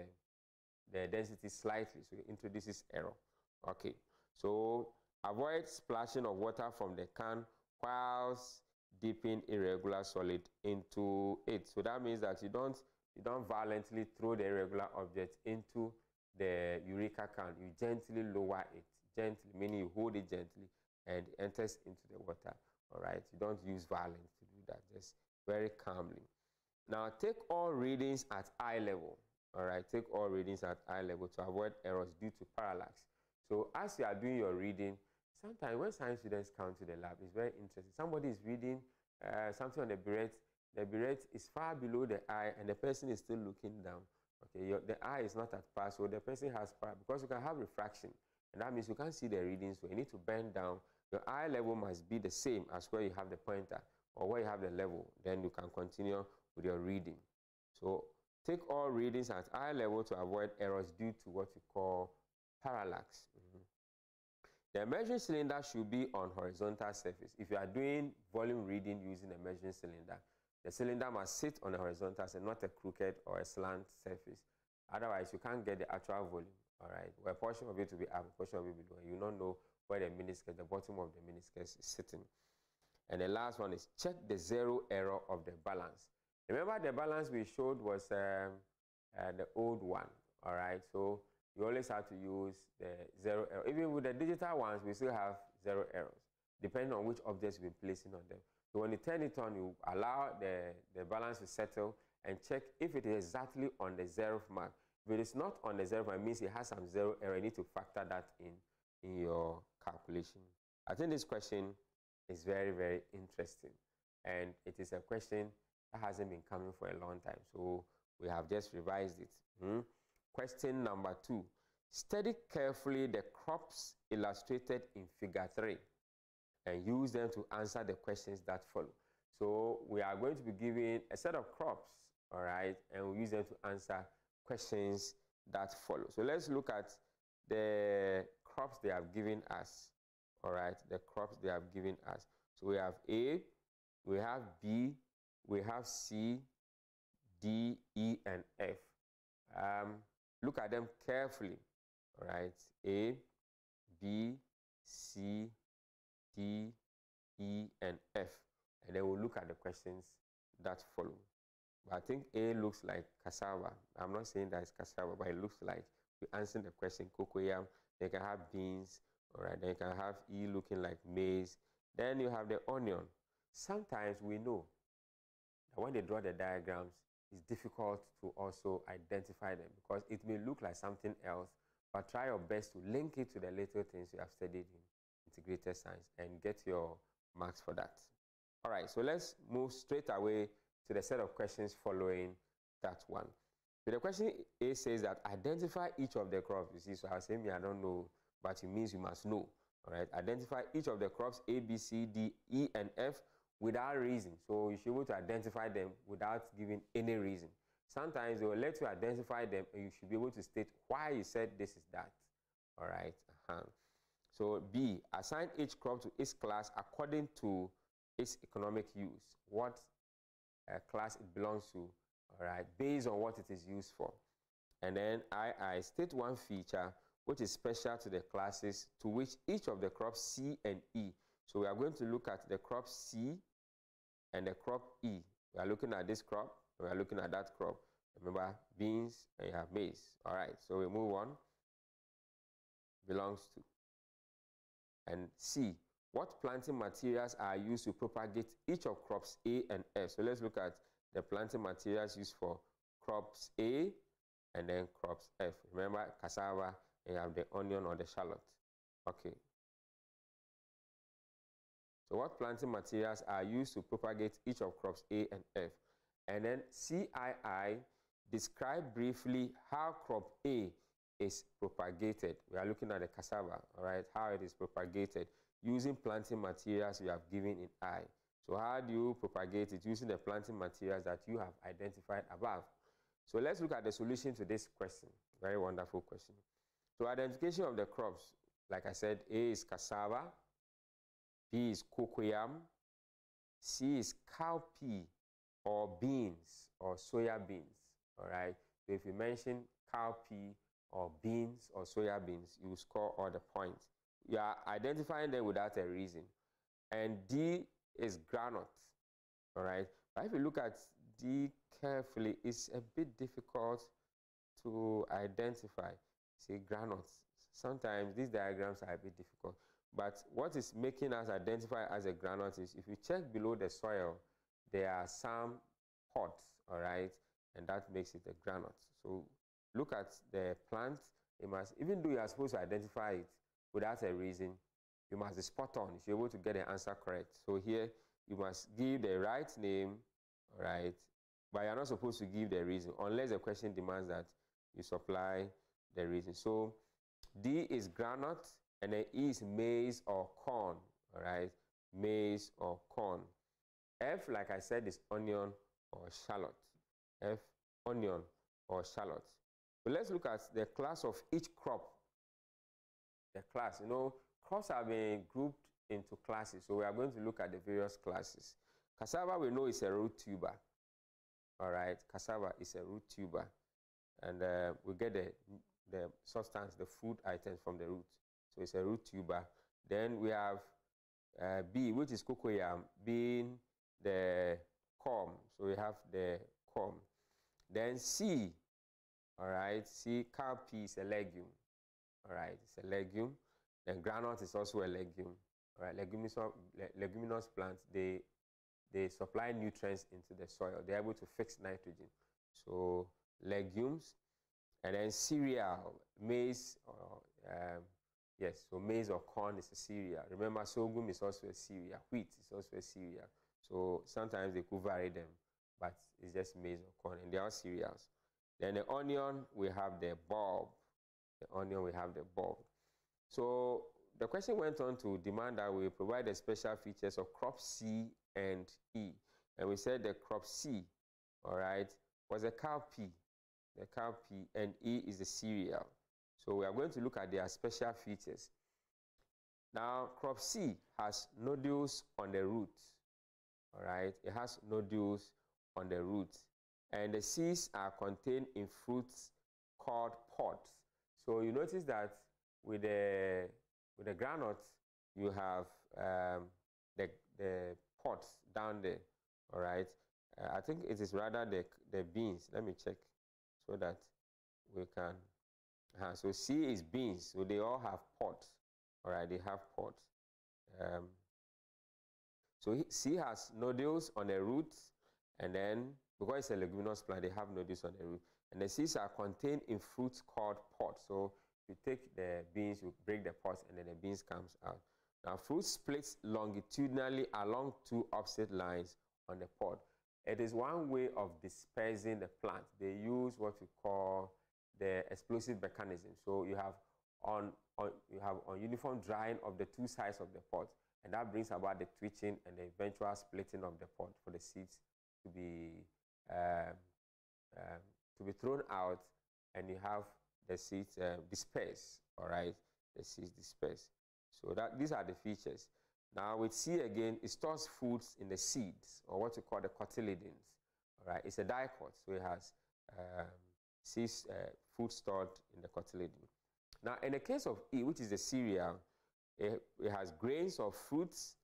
density slightly, so it introduces error. Okay, so avoid splashing of water from the can whilst dipping irregular solid into it. So that means that you don't violently throw the irregular object into the Eureka can. You gently lower it, gently, meaning you hold it gently, and it enters into the water, all right? You don't use violence to do that, just very calmly. Now, take all readings at eye level, All right, take all readings at eye level to avoid errors due to parallax. So as you are doing your reading, sometimes when science students come to the lab, it's very interesting. Somebody is reading something on the beret is far below the eye and the person is still looking down. Okay, the eye is not at par, so the person has par, because you can have refraction, and that means you can't see the reading, so you need to bend down. Your eye level must be the same as where you have the pointer or where you have the level, then you can continue with your reading. So take all readings at eye level to avoid errors due to what you call parallax. The measuring cylinder should be on horizontal surface. If you are doing volume reading using a measuring cylinder, the cylinder must sit on a horizontal surface, not a crooked or a slant surface. Otherwise, you can't get the actual volume. All right, where a portion of it will be up, a portion of it will be below. You don't know where the meniscus, the bottom of the meniscus is sitting. And the last one is check the zero error of the balance. Remember the balance we showed was the old one, all right? So you always have to use the zero error. Even with the digital ones, we still have zero errors, depending on which objects we're placing on them. So when you turn it on, you allow the balance to settle and check if it is exactly on the zeroth mark. If it is not on the zeroth mark, it means it has some zero error. You need to factor that in your calculation. I think this question is very, very interesting. And it is a question that hasn't been coming for a long time, so we have just revised it. Question number 2. Study carefully the crops illustrated in figure 3 and use them to answer the questions that follow. So we are going to be given a set of crops, all right, and we'll use them to answer questions that follow. So let's look at the crops they have given us, all right, the crops they have given us. So we have A, we have B, we have C, D, E, and F. Look at them carefully, all right? A, B, C, D, E, and F. And then we'll look at the questions that follow. But I think A looks like cassava. I'm not saying that it's cassava, but it looks like we're answering the question cocoyam. They can have beans, all right? They can have E looking like maize. Then you have the onion. Sometimes we know that when they draw the diagrams, it's difficult to also identify them because it may look like something else, but try your best to link it to the little things you have studied in integrated science and get your marks for that. All right, so let's move straight away to the set of questions following that one. So the question A says that identify each of the crops. You see, so I was saying I don't know, but it means you must know. All right, identify each of the crops A, B, C, D, E, and F without reason. So you should be able to identify them without giving any reason. Sometimes they will let you identify them and you should be able to state why you said this is that. All right. So B, assign each crop to its class according to its economic use. What class it belongs to, all right, based on what it is used for. And then I state one feature which is special to the classes to which each of the crops C and E. So we are going to look at the crop C and the crop E. We are looking at this crop, we are looking at that crop. Remember, beans and you have maize. All right, so we move on. Belongs to. And C, what planting materials are used to propagate each of crops A and F? So let's look at the planting materials used for crops A and then crops F. Remember, cassava, and you have the onion or the shallot. Okay. So what planting materials are used to propagate each of crops A and F? And then CII, describe briefly how crop A is propagated. We are looking at the cassava, all right, how it is propagated using planting materials you have given in I. So how do you propagate it using the planting materials that you have identified above? So let's look at the solution to this question. Very wonderful question. So identification of the crops, like I said, A is cassava, B is cocoyam, C is cowpea or beans or soya beans, all right? So if you mention cowpea or beans or soya beans, you score all the points. You are identifying them without a reason. And D is groundnut, all right? But if you look at D carefully, it's a bit difficult to identify. See, groundnuts. Sometimes these diagrams are a bit difficult. But what is making us identify as a groundnut is if you check below the soil, there are some pods, all right? And that makes it a groundnut. So look at the plant. You must, even though you are supposed to identify it without a reason, you must be spot on if you're able to get the answer correct. So here, you must give the right name, all right, but you're not supposed to give the reason unless the question demands that you supply the reason. So D is groundnut, and then E is maize or corn, all right, maize or corn. F, like I said, is onion or shallot. F, onion or shallot. But let's look at the class of each crop. The class, you know, crops have been grouped into classes, so we are going to look at the various classes. Cassava, we know, is a root tuber. All right, cassava is a root tuber, and we get the substance, the food items from the root. So it's a root tuber. Then we have B, which is cocoyam, being the corm. So we have the corm. Then C, all right, C, cowpea is a legume. All right, it's a legume. Then groundnut is also a legume. All right, leguminous plants, they supply nutrients into the soil. They're able to fix nitrogen. So legumes. And then cereal, maize, or, yes, so maize or corn is a cereal. Remember, sorghum is also a cereal. Wheat is also a cereal. So sometimes they could vary them, but it's just maize or corn, and they are cereals. Then the onion, we have the bulb. The onion, we have the bulb. So the question went on to demand that we provide the special features of crop C and E. And we said the crop C, all right, was a cowpea. The cowpea, and E is the cereal. So we are going to look at their special features. Now, crop C has nodules on the roots. All right, it has nodules on the roots. And the seeds are contained in fruits called pods. So you notice that with the groundnut, you have the pods down there. All right, I think it is rather the beans. Let me check so that we can. So C is beans, so they all have pods. All right, they have pods. So C has nodules on the roots, and then, because it's a leguminous plant, they have nodules on the root. And the seeds are contained in fruits called pods. So you take the beans, you break the pods, and then the beans comes out. Now, fruit splits longitudinally along two opposite lines on the pod. It is one way of dispersing the plant. They use what we call the explosive mechanism. So you have uniform drying of the two sides of the pod, and that brings about the twitching and the eventual splitting of the pod for the seeds to be thrown out, and you have the seeds dispersed. All right, the seeds dispersed. So that these are the features. Now with C again, it stores foods in the seeds, or what you call the cotyledons. All right, it's a dicot, so it has seeds, food stored in the cotyledon. Now in the case of E, which is the cereal, it has grains of fruits.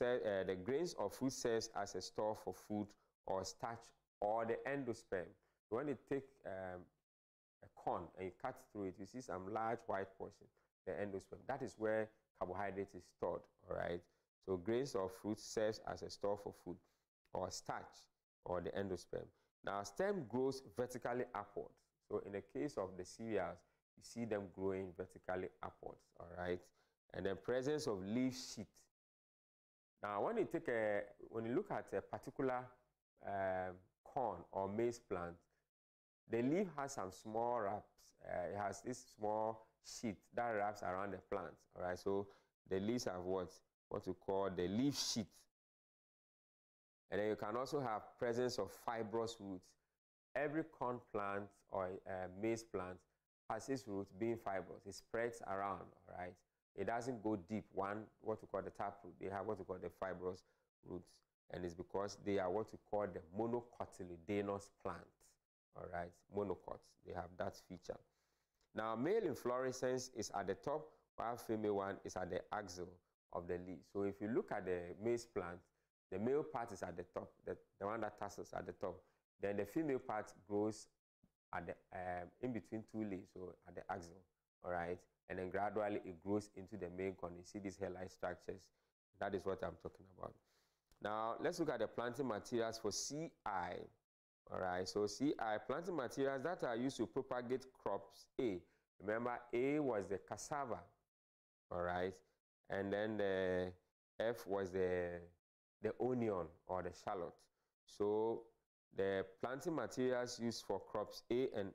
The grains of food serves as a store for food or starch or the endosperm. So when you take a corn and you cut through it, you see some large white portion, the endosperm. That is where carbohydrate is stored, all right? So grains of fruit serves as a store for food or starch or the endosperm. Now, stem grows vertically upward. So in the case of the cereals, you see them growing vertically upwards, all right? And the presence of leaf sheath. Now, when you take when you look at a particular corn or maize plant, the leaf has some small wraps. It has this small sheath that wraps around the plant. All right, so the leaves have what we call the leaf sheath. And then you can also have presence of fibrous roots. Every corn plant or maize plant has its roots being fibrous. It spreads around, all right? It doesn't go deep. One, what we call the tap root, they have what we call the fibrous roots. And it's because they are what we call the monocotyledonous plant, all right? Monocots, they have that feature. Now, male inflorescence is at the top, while female one is at the axil of the leaf. So if you look at the maize plant, the male part is at the top, the one that tassels at the top. Then the female part grows at the, in between two leaves, so at the axil, all right? And then gradually it grows into the main corn. You see these hair-like structures. That is what I'm talking about. Now, let's look at the planting materials for CI, All right, so CI, planting materials that are used to propagate crops A. Remember, A was the cassava, all right? And then the F was the onion or the shallot. So the planting materials used for crops A and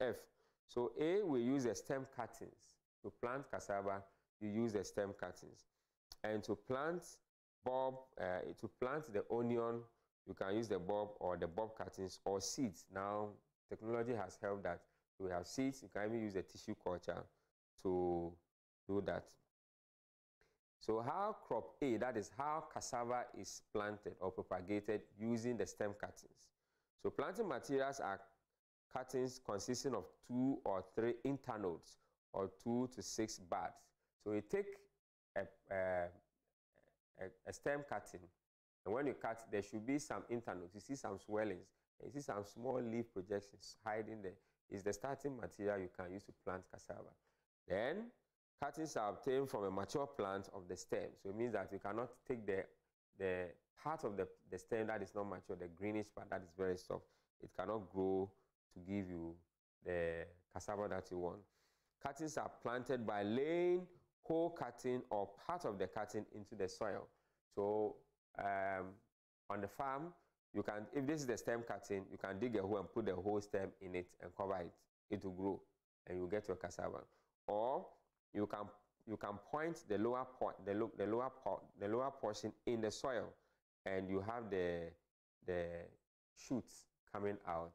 F. So A, we use the stem cuttings. To plant cassava, you use the stem cuttings. And to plant bulb, to plant the onion, you can use the bulb or the bulb cuttings or seeds. Now, technology has helped that. We have seeds. You can even use the tissue culture to do that. So how crop A, that is how cassava is planted or propagated using the stem cuttings. So planting materials are cuttings consisting of 2 or 3 internodes or 2 to 6 buds. So you take a stem cutting, and when you cut, there should be some internodes. You see some swellings. You see some small leaf projections hiding there. It's the starting material you can use to plant cassava. Then, cuttings are obtained from a mature plant of the stem. So it means that you cannot take the part of the stem that is not mature, the greenish part that is very soft. It cannot grow to give you the cassava that you want. Cuttings are planted by laying whole cutting or part of the cutting into the soil. So on the farm, you can, if this is the stem cutting, you can dig a hole and put the whole stem in it and cover it. It will grow and you get your cassava. Or you can point the lower portion in the soil, and you have the shoots coming out,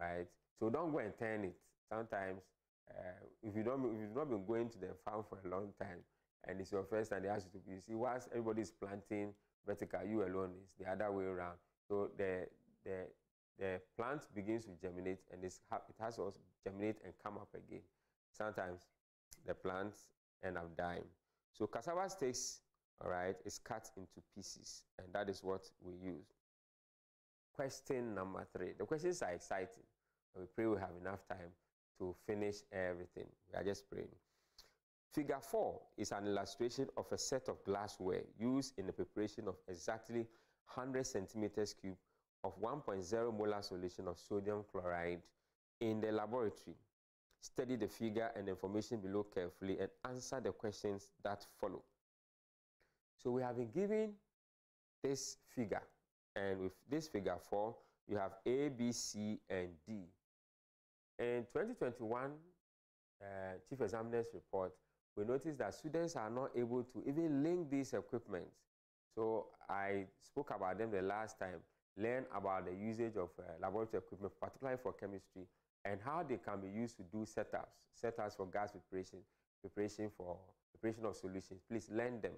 right? So don't go and turn it. Sometimes if you've not been going to the farm for a long time and it's your first time, they ask you to. You see, once everybody's planting vertical, you alone is the other way around. So the plant begins to germinate, and it has to also germinate and come up again. Sometimes the plants end up dying. So cassava sticks, all right, is cut into pieces, and that is what we use. Question number 3. The questions are exciting. We pray we have enough time to finish everything. We are just praying. Figure 4 is an illustration of a set of glassware used in the preparation of exactly 100 centimeters cube of 1.0 molar solution of sodium chloride in the laboratory. Study the figure and information below carefully and answer the questions that follow. So we have been given this figure, and with this figure 4, you have A, B, C, and D. In 2021 Chief Examiner's report, we noticed that students are not able to even link these equipment. So I spoke about them the last time, learn about the usage of laboratory equipment, particularly for chemistry, and how they can be used to do setups for gas preparation, preparation of solutions. Please learn them,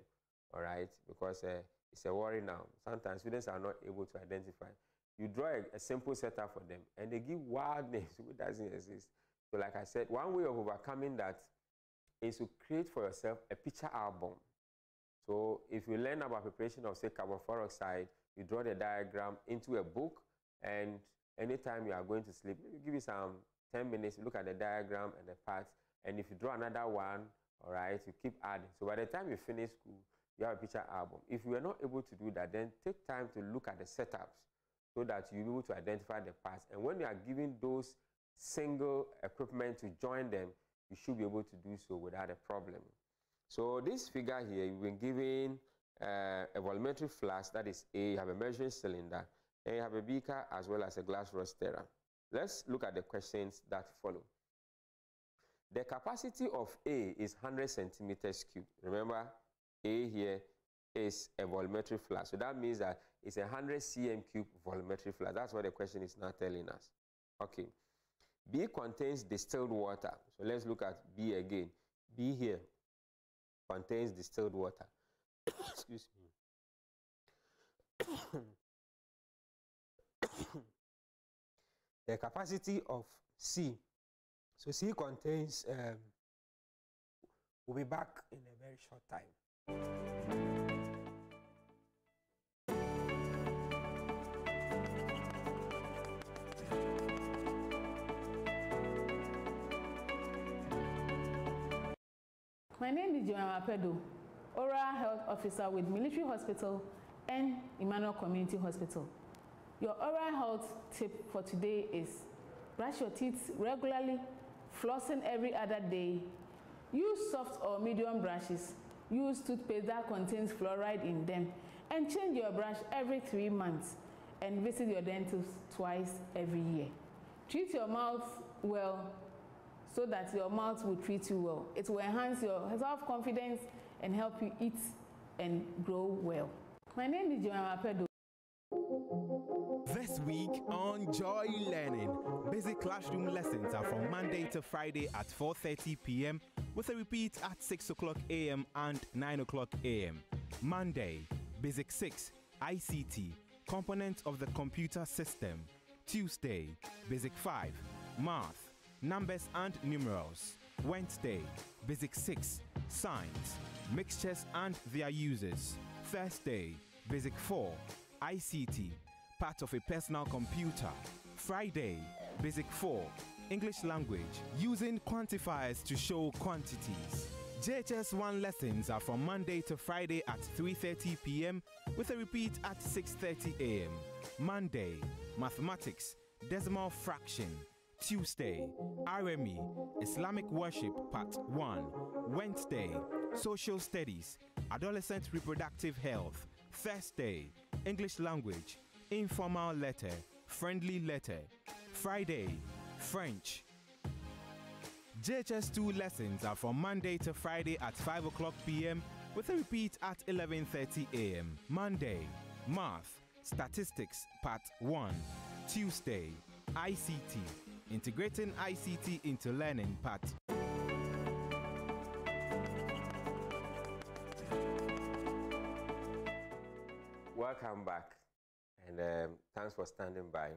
all right, because it's a worry now. Sometimes students are not able to identify. You draw a simple setup for them, and they give wild names which doesn't exist. So like I said, one way of overcoming that is to create for yourself a picture album. So if you learn about preparation of, say, carbon dioxide, you draw the diagram into a book, and anytime you are going to sleep, give you some 10 minutes, look at the diagram and the parts, and if you draw another one, all right, you keep adding. So by the time you finish school, you have a picture album. If you are not able to do that, then take time to look at the setups so that you'll be able to identify the parts. And when you are giving those single equipment to join them, you should be able to do so without a problem. So this figure here, you've been given a volumetry flask, that is A, you have a measuring cylinder, and you have a beaker as well as a glass rostera. Let's look at the questions that follow. The capacity of A is 100 centimeters cubed. Remember, A here is a volumetric flask. So that means that it's a 100 cm cube volumetric flask. That's what the question is now telling us. Okay. B contains distilled water. So let's look at B again. B here contains distilled water. Excuse me. The capacity of C. So C contains, we'll be back in a very short time. My name is Joanna Pedo, Oral Health Officer with Military Hospital and Emmanuel Community Hospital. Your oral health tip for today is brush your teeth regularly, flossing every other day. Use soft or medium brushes. Use toothpaste that contains fluoride in them. And change your brush every 3 months. And visit your dentist twice every year. Treat your mouth well so that your mouth will treat you well. It will enhance your self-confidence and help you eat and grow well. My name is Joanna Pedo. This week on Joy Learning, basic classroom lessons are from Monday to Friday at 4:30 p.m. with a repeat at 6 o'clock a.m. and 9 o'clock a.m. Monday, Basic 6, ICT, components of the computer system. Tuesday, Basic 5, Math, numbers and numerals. Wednesday, Basic 6, Science, mixtures and their uses. Thursday, Basic 4, ICT, part of a personal computer. Friday, Basic 4, English language, using quantifiers to show quantities. JHS 1 lessons are from Monday to Friday at 3:30 p.m. with a repeat at 6:30 a.m. Monday, mathematics, decimal fraction. Tuesday, RME, Islamic worship, part 1. Wednesday, social studies, adolescent reproductive health. Thursday, English language, informal letter, friendly letter. Friday, French. JHS 2 lessons are from Monday to Friday at 5 o'clock p.m. with a repeat at 11:30 a.m. Monday, Math, Statistics, Part 1. Tuesday, ICT, Integrating ICT into Learning, Part 2. Welcome back, and thanks for standing by.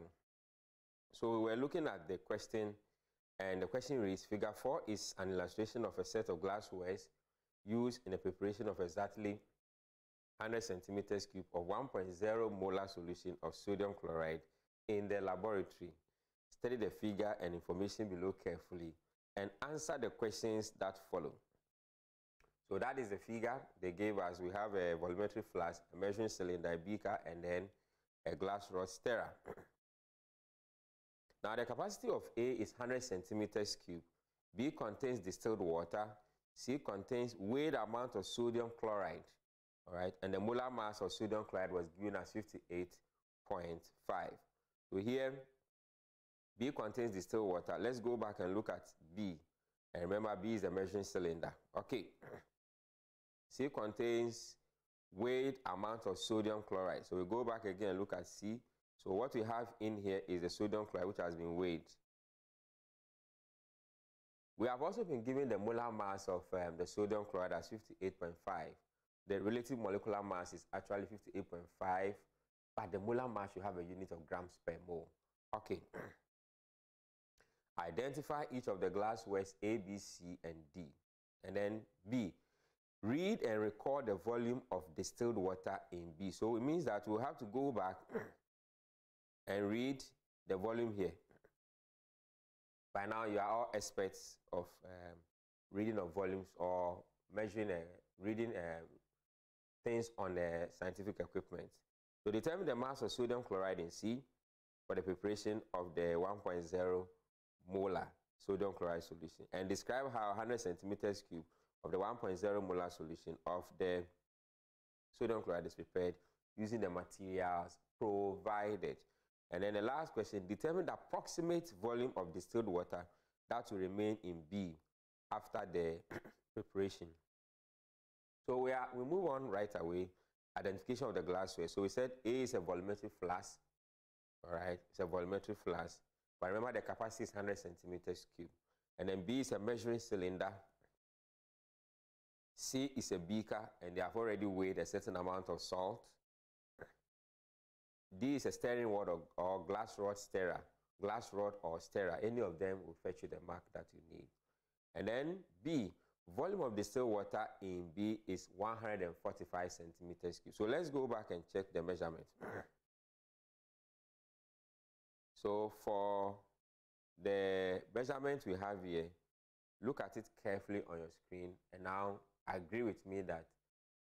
So we were looking at the question, and the question reads, Figure 4 is an illustration of a set of glasswares used in the preparation of exactly 100 centimeters cube of 1.0 molar solution of sodium chloride in the laboratory. Study the figure and information below carefully and answer the questions that follow. So that is the figure they gave us. We have a volumetric flask, a measuring cylinder, a beaker, and then a glass rod stirrer. Now, the capacity of A is 100 centimeters cube. B contains distilled water. C contains weighed amount of sodium chloride. All right, and the molar mass of sodium chloride was given as 58.5. So here, B contains distilled water. Let's go back and look at B. And remember, B is the measuring cylinder. Okay. C contains weighed amount of sodium chloride. So we go back again and look at C. So what we have in here is the sodium chloride, which has been weighed. We have also been given the molar mass of the sodium chloride as 58.5. The relative molecular mass is actually 58.5, but the molar mass should have a unit of grams per mole. Okay. Identify each of the glasswares A, B, C, and D. And then B, read and record the volume of distilled water in B. So it means that we'll have to go back and read the volume here. By now, you are all experts of reading of volumes or measuring, reading things on the scientific equipment. So determine the mass of sodium chloride in C for the preparation of the 1.0 molar sodium chloride solution, and describe how 100 centimeters cube of the 1.0 molar solution of the sodium chloride is prepared using the materials provided. And then the last question, determine the approximate volume of distilled water that will remain in B after the preparation. So we move on right away, identification of the glassware. So we said A is a volumetric flask, all right? It's a volumetric flask. But remember, the capacity is 100 centimeters cube. And then B is a measuring cylinder. C is a beaker, and they have already weighed a certain amount of salt. D is a stirring rod or glass rod stirrer. Glass rod or stirrer, any of them will fetch you the mark that you need. And then B, volume of distilled water in B is 145 centimeters cube. So let's go back and check the measurement. So for the measurement we have here, look at it carefully on your screen, and now agree with me that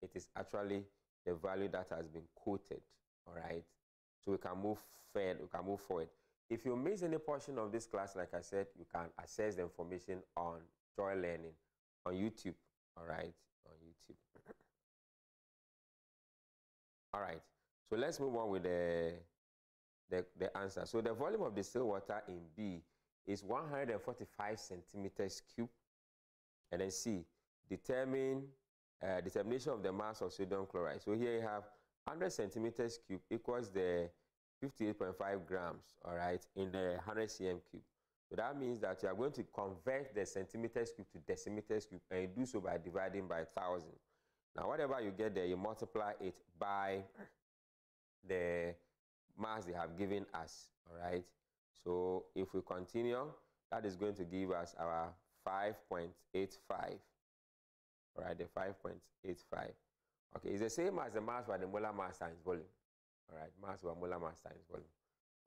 it is actually the value that has been quoted, all right? so we can move forward. If you miss any portion of this class, like I said, you can access the information on Joy Learning on YouTube. All right, on YouTube. All right, so let's move on with the answer. So the volume of distilled water in B is 145 centimeters cubed. And then C, determination of the mass of sodium chloride. So here you have 100 centimeters cubed equals the 58.5 grams, all right, in the 100 cm cube. So that means that you are going to convert the centimeters cube to decimeters cube, and you do so by dividing by 1,000. Now, whatever you get there, you multiply it by the mass they have given us, all right? So if we continue, that is going to give us our 5.85, all right, the 5.85. Okay, it's the same as the mass for the molar mass times volume. All right, mass over molar mass times volume.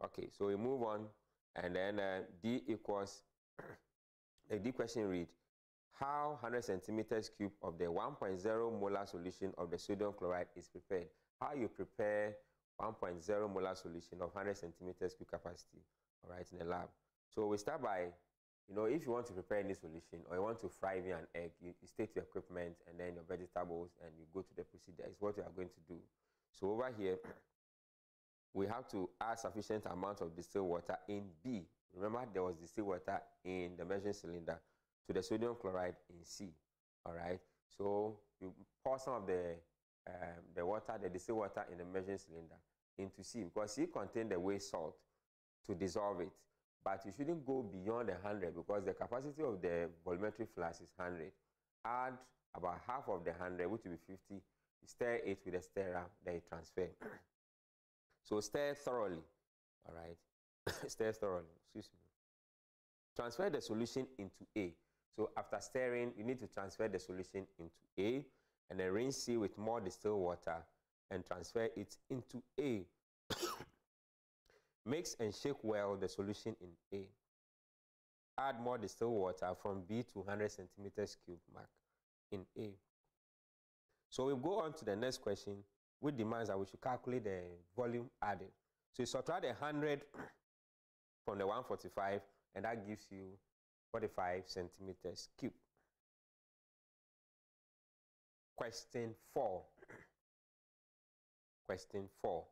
Okay, so we move on, and then D equals, the D question read, how 100 centimeters cube of the 1.0 molar solution of the sodium chloride is prepared? How you prepare 1.0 molar solution of 100 centimeters cube capacity, all right, in the lab. So we start by, you know, if you want to prepare any solution or you want to fry even an egg, you state your equipment and then your vegetables and you go to the procedure. It's what you are going to do. So over here, we have to add sufficient amount of distilled water in B. Remember, there was distilled water in the measuring cylinder to the sodium chloride in C, all right? So you pour some of the distilled water in the measuring cylinder into C, because C contains the whey salt to dissolve it. But you shouldn't go beyond 100, because the capacity of the volumetric flask is 100. Add about half of the 100, which will be 50. You stir it with a stirrer, then you transfer. So stir thoroughly, all right? Stir thoroughly, excuse me. Transfer the solution into A. So after stirring, you need to transfer the solution into A, and then rinse C with more distilled water and transfer it into A. Mix and shake well the solution in A. Add more distilled water from B to 100 centimeters cube mark in A. So we'll go on to the next question, which demands that we should calculate the volume added. So you subtract 100 from the 145, and that gives you 45 centimeters cube. Question 4. Question 4.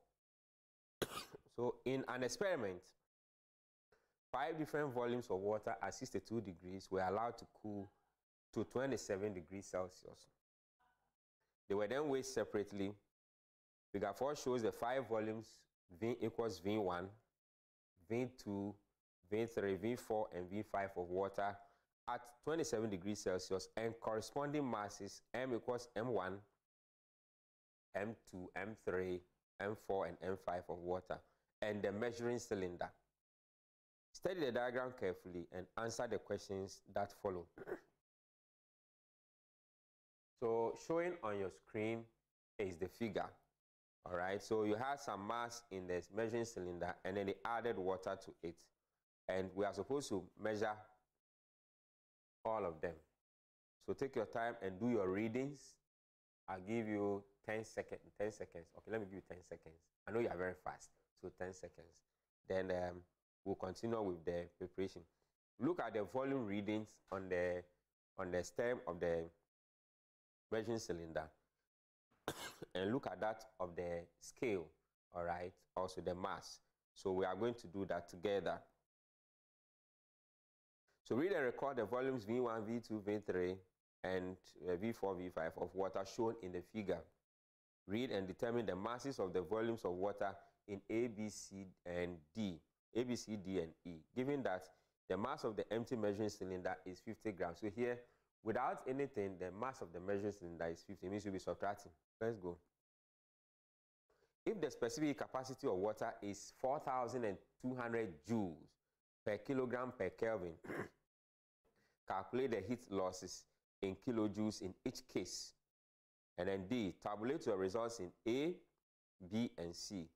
So in an experiment, 5 different volumes of water at 62 degrees were allowed to cool to 27 degrees Celsius. They were then weighed separately. Figure 4 shows the 5 volumes, V equals V1, V2, V3, V4, and V5 of water at 27 degrees Celsius, and corresponding masses M equals M1, M2, M3, M4, and M5 of water, and the measuring cylinder. Study the diagram carefully and answer the questions that follow. So showing on your screen is the figure. All right, so you have some mass in this measuring cylinder, and then they added water to it. And we are supposed to measure all of them. So take your time and do your readings. I'll give you 10 seconds. 10 seconds. Okay, let me give you 10 seconds. I know you are very fast, so 10 seconds. Then we'll continue with the preparation. Look at the volume readings on the stem of the measuring cylinder. And look at that of the scale, all right, also the mass. So we are going to do that together. So read and record the volumes V1, V2, V3, and V4, V5 of water shown in the figure. Read and determine the masses of the volumes of water in A, B, C, and D, A, B, C, D, and E, given that the mass of the empty measuring cylinder is 50 grams. So here, without anything, the mass of the measuring cylinder is 50. It means you'll be subtracting. Let's go. If the specific capacity of water is 4,200 joules per kilogram per Kelvin, calculate the heat losses in kilojoules in each case. And then D, tabulate your results in A, B, and C.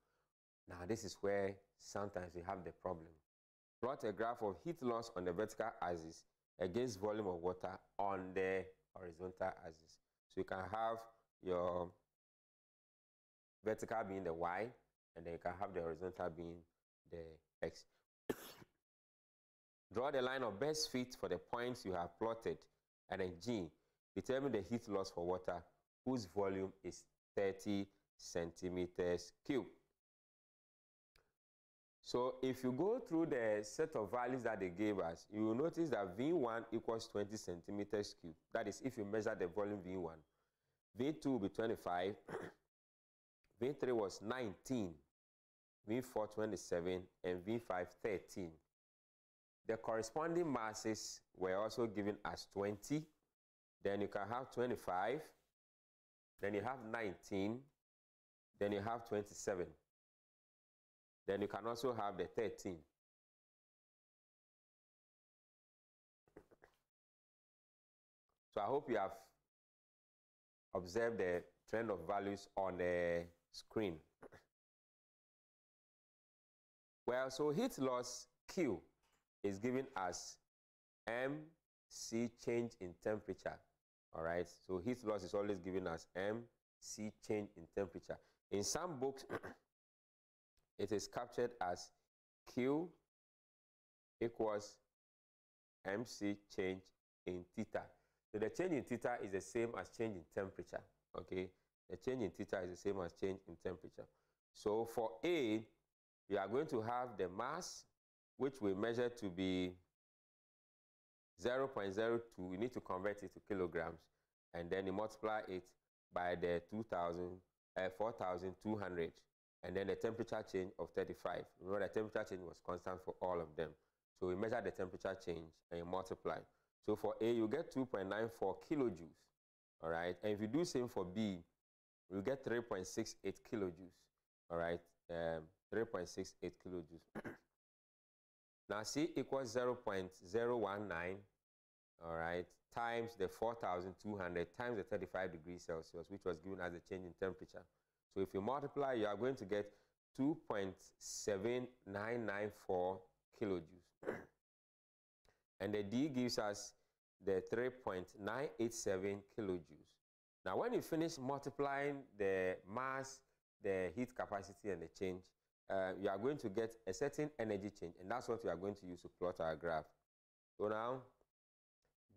Now, this is where sometimes we have the problem. Plot a graph of heat loss on the vertical axis against volume of water on the horizontal axis. So you can have your vertical being the Y and then you can have the horizontal being the x. Draw the line of best fit for the points you have plotted, and then G, determine the heat loss for water whose volume is 30 centimeters cubed. So if you go through the set of values that they gave us, you will notice that V1 equals 20 centimeters cubed. That is, if you measure the volume V1. V2 will be 25. V3 was 19. V4, 27. And V5, 13. The corresponding masses were also given as 20. Then you can have 25. Then you have 19. Then you have 27. Then you can also have the 13. So I hope you have observed the trend of values on the screen. Well, so heat loss Q is given as MC change in temperature. All right, so heat loss is always given as MC change in temperature. In some books, it is captured as Q equals MC change in theta. So the change in theta is the same as change in temperature. Okay, the change in theta is the same as change in temperature. So for A, we are going to have the mass, which we measure to be 0.02. We need to convert it to kilograms, and then you multiply it by the 4,200. And then the temperature change of 35. Remember, the temperature change was constant for all of them. So we measure the temperature change and you multiply. So for A, you get 2.94 kilojoules. All right. And if you do same for B, you get 3.68 kilojoules. All right. 3.68 kilojoules. Now C equals 0.019. All right. Times the 4,200 times the 35 degrees Celsius, which was given as the change in temperature. So if you multiply, you are going to get 2.7994 kilojoules. And the D gives us the 3.987 kilojoules. Now, when you finish multiplying the mass, the heat capacity, and the change, you are going to get a certain energy change. And that's what we are going to use to plot our graph. So now,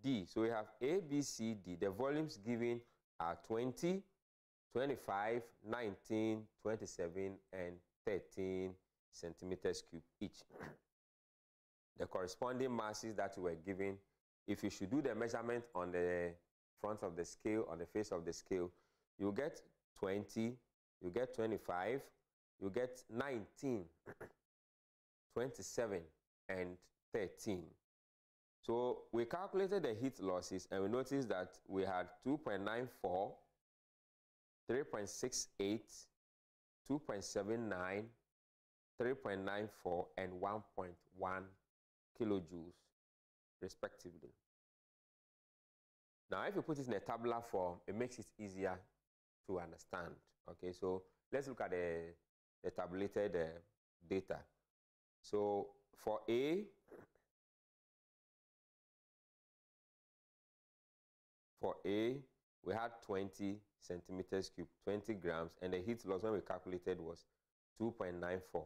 D. So we have A, B, C, D. The volumes given are 20. 25, 19, 27, and 13 centimeters cubed each. The corresponding masses that were given, if you should do the measurement on the front of the scale, on the face of the scale, you get 20, you get 25, you get 19, 27, and 13. So we calculated the heat losses, and we noticed that we had 2.94, 3.68, 2.79, 3.94, and 1.1 kilojoules, respectively. Now, if you put it in a tabular form, it makes it easier to understand. Okay, so let's look at the tabulated data. So for A, we had 20 centimeters cubed, 20 grams, and the heat loss when we calculated was 2.94.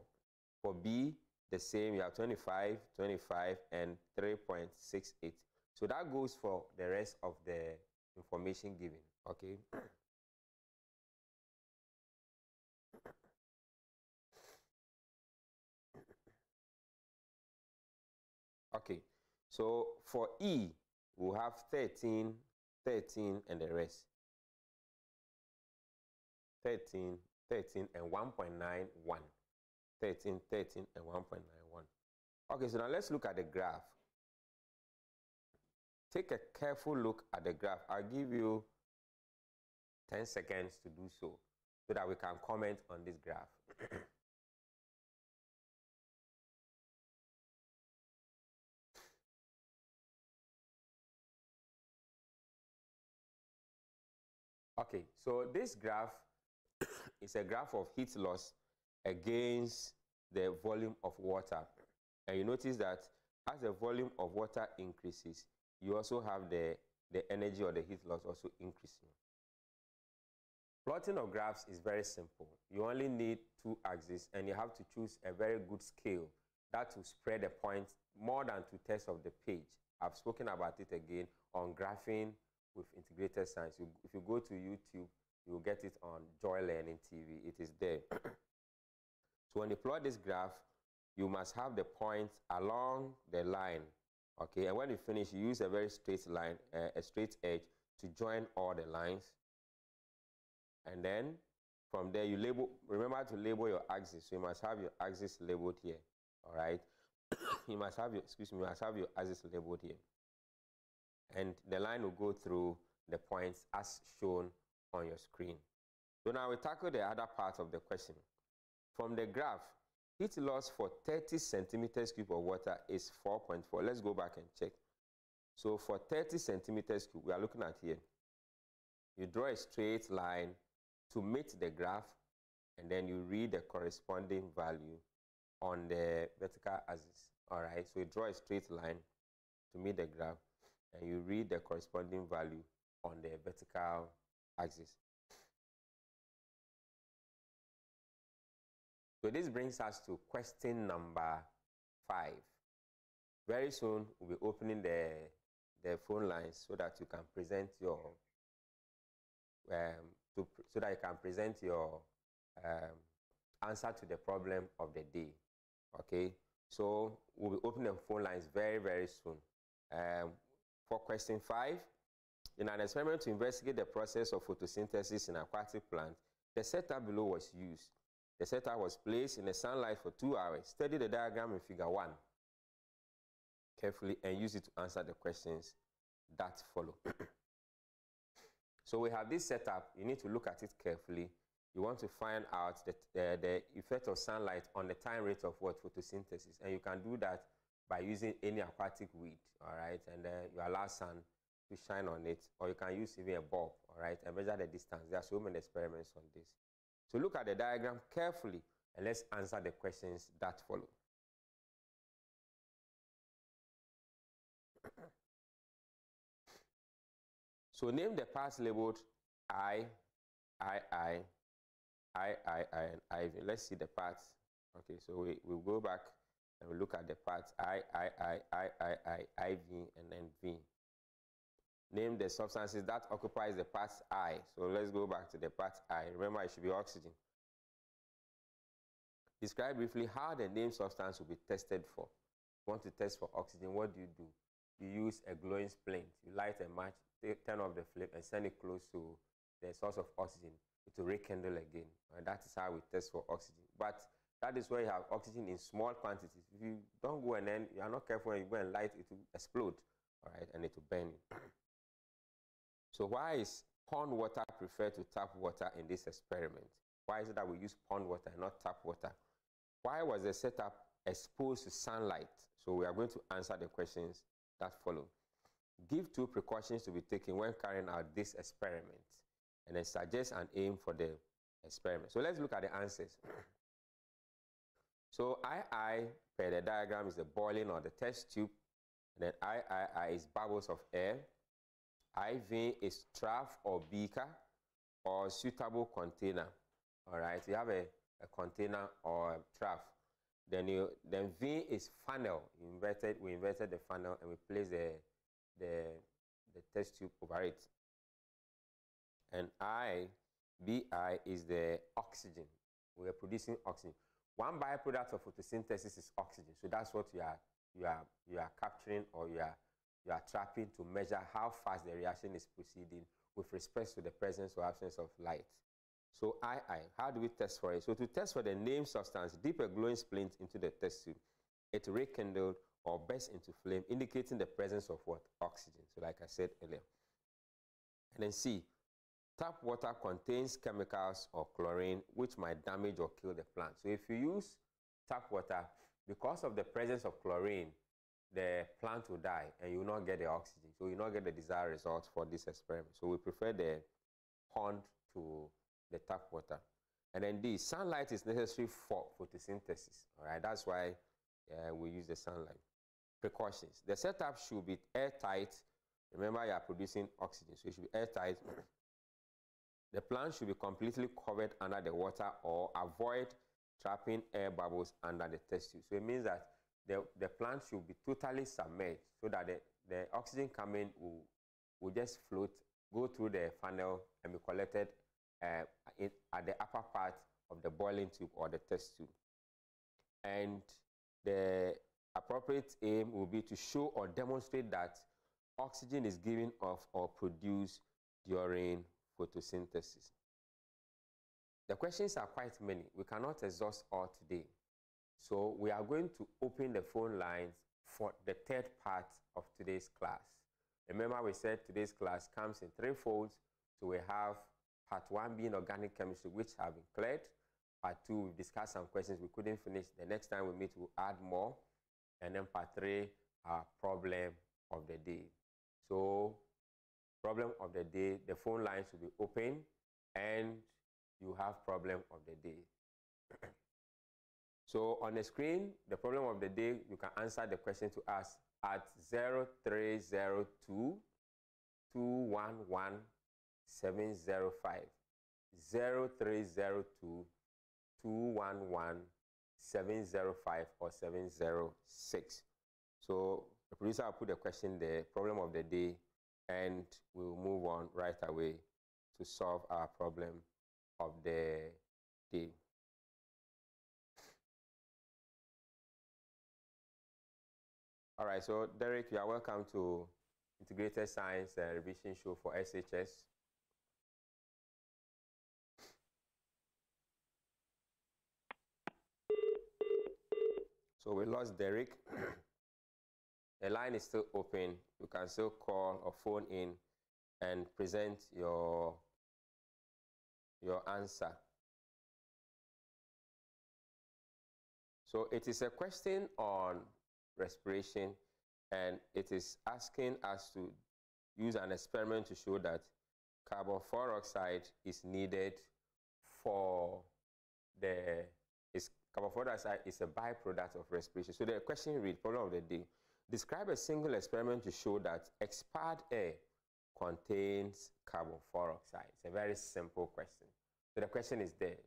For B, the same, you have 25, 25, and 3.68. So that goes for the rest of the information given, okay? Okay, so for E, we'll have 13, 13, and the rest. 13, 13, and 1.91. 13, 13, and 1.91. Okay, so now let's look at the graph. Take a careful look at the graph. I'll give you 10 seconds to do so, so that we can comment on this graph. Okay, so this graph is a graph of heat loss against the volume of water. And you notice that as the volume of water increases, you also have the energy or the heat loss also increasing. Plotting of graphs is very simple. You only need two axes and you have to choose a very good scale that will spread the points more than 2/3 of the page. I've spoken about it again on graphing with integrated science. If you go to YouTube, you'll get it on Joy Learning TV. It is there. So when you plot this graph, you must have the points along the line. Okay, and when you finish, you use a very straight line, a straight edge to join all the lines. And then from there, you label, remember to label your axis. So you must have your axis labeled here. All right. You must have your, you must have your axis labeled here. And the line will go through the points as shown on your screen. So now we tackle the other part of the question. From the graph, heat loss for 30 centimeters cube of water is 4.4. Let's go back and check. So for 30 centimeters cube, we are looking at here. You draw a straight line to meet the graph, and then you read the corresponding value on the vertical axis. All right, so you draw a straight line to meet the graph, and you read the corresponding value on the vertical axis. So this brings us to question number 5. Very soon, we'll be opening the phone lines so that you can present your answer to the problem of the day. Okay, so we'll be opening the phone lines very soon. For question 5, in an experiment to investigate the process of photosynthesis in aquatic plants, the setup below was used. The setup was placed in the sunlight for 2 hours. Study the diagram in figure 1 carefully and use it to answer the questions that follow. So we have this setup. You need to look at it carefully. You want to find out the effect of sunlight on the time rate of what photosynthesis. And you can do that by using any aquatic weed, all right? And then you allow sun to shine on it, or you can use even a bulb, all right, and measure the distance. There are so many experiments on this. So look at the diagram carefully, and let's answer the questions that follow. So name the parts labeled I, and IV. Let's see the parts. Okay, so we'll go back and we'll look at the parts I, IV, and then V. Name the substances that occupies the part I. So let's go back to the part I. Remember, it should be oxygen. Describe briefly how the named substance will be tested for. You want to test for oxygen, what do? You use a glowing splint. You light a match, turn off the flame, and send it close to the source of oxygen. It will rekindle again. And that is how we test for oxygen. But that is where you have oxygen in small quantities. If you don't go and then you are not careful and you go and light, it will explode, all right, and it will burn you. So why is pond water preferred to tap water in this experiment? Why is it that we use pond water and not tap water? Why was the setup exposed to sunlight? So we are going to answer the questions that follow. Give 2 precautions to be taken when carrying out this experiment, and then suggest an aim for the experiment. So let's look at the answers. So II, per the diagram, is the boiling or the test tube, and then III is bubbles of air. IV is trough or beaker or suitable container. All right, you have a container or a trough. Then V is funnel. We inverted the funnel and we place the test tube over it. And BI is the oxygen. We are producing oxygen. One byproduct of photosynthesis is oxygen. So that's what you are capturing, or you are trapping to measure how fast the reaction is proceeding with respect to the presence or absence of light. So II, how do we test for it? So to test for the named substance, dip a glowing splint into the test tube. It rekindled or burst into flame, indicating the presence of what? Oxygen. So like I said earlier. And then C, tap water contains chemicals or chlorine which might damage or kill the plant. So if you use tap water, because of the presence of chlorine, the plant will die and you will not get the oxygen. So you will not get the desired results for this experiment. So we prefer the pond to the tap water. And then D, sunlight is necessary for photosynthesis. All right, that's why we use the sunlight. Precautions. The setup should be airtight. Remember, you are producing oxygen, so it should be airtight. The plant should be completely covered under the water or avoid trapping air bubbles under the test tube. So it means that the plant should be totally submerged so that the oxygen coming will just float, go through the funnel and be collected at the upper part of the boiling tube or the test tube. And the appropriate aim will be to show or demonstrate that oxygen is given off or produced during photosynthesis. The questions are quite many. We cannot exhaust all today. So we are going to open the phone lines for the third part of today's class. Remember, we said today's class comes in three folds. So we have part one being organic chemistry, which have been cleared. Part two, we've discussed some questions we couldn't finish. The next time we meet, we'll add more. And then part three, our problem of the day. So problem of the day, the phone lines will be open and you have problem of the day. So on the screen, the problem of the day, you can answer the question to us at 0302 211 705. 0302 211 705 or 706. So the producer will put the question there, problem of the day, and we'll move on right away to solve our problem of the day. All right, so Derek, you are welcome to Integrated Science Revision Show for SHS. So we lost Derek. The line is still open. You can still call or phone in and present your answer. So it is a question on respiration, and it is asking us to use an experiment to show that carbon dioxide is needed for the carbon dioxide is a byproduct of respiration. So the question reads, problem of the day, describe a single experiment to show that expired air contains carbon dioxide. It's a very simple question. So the question is there,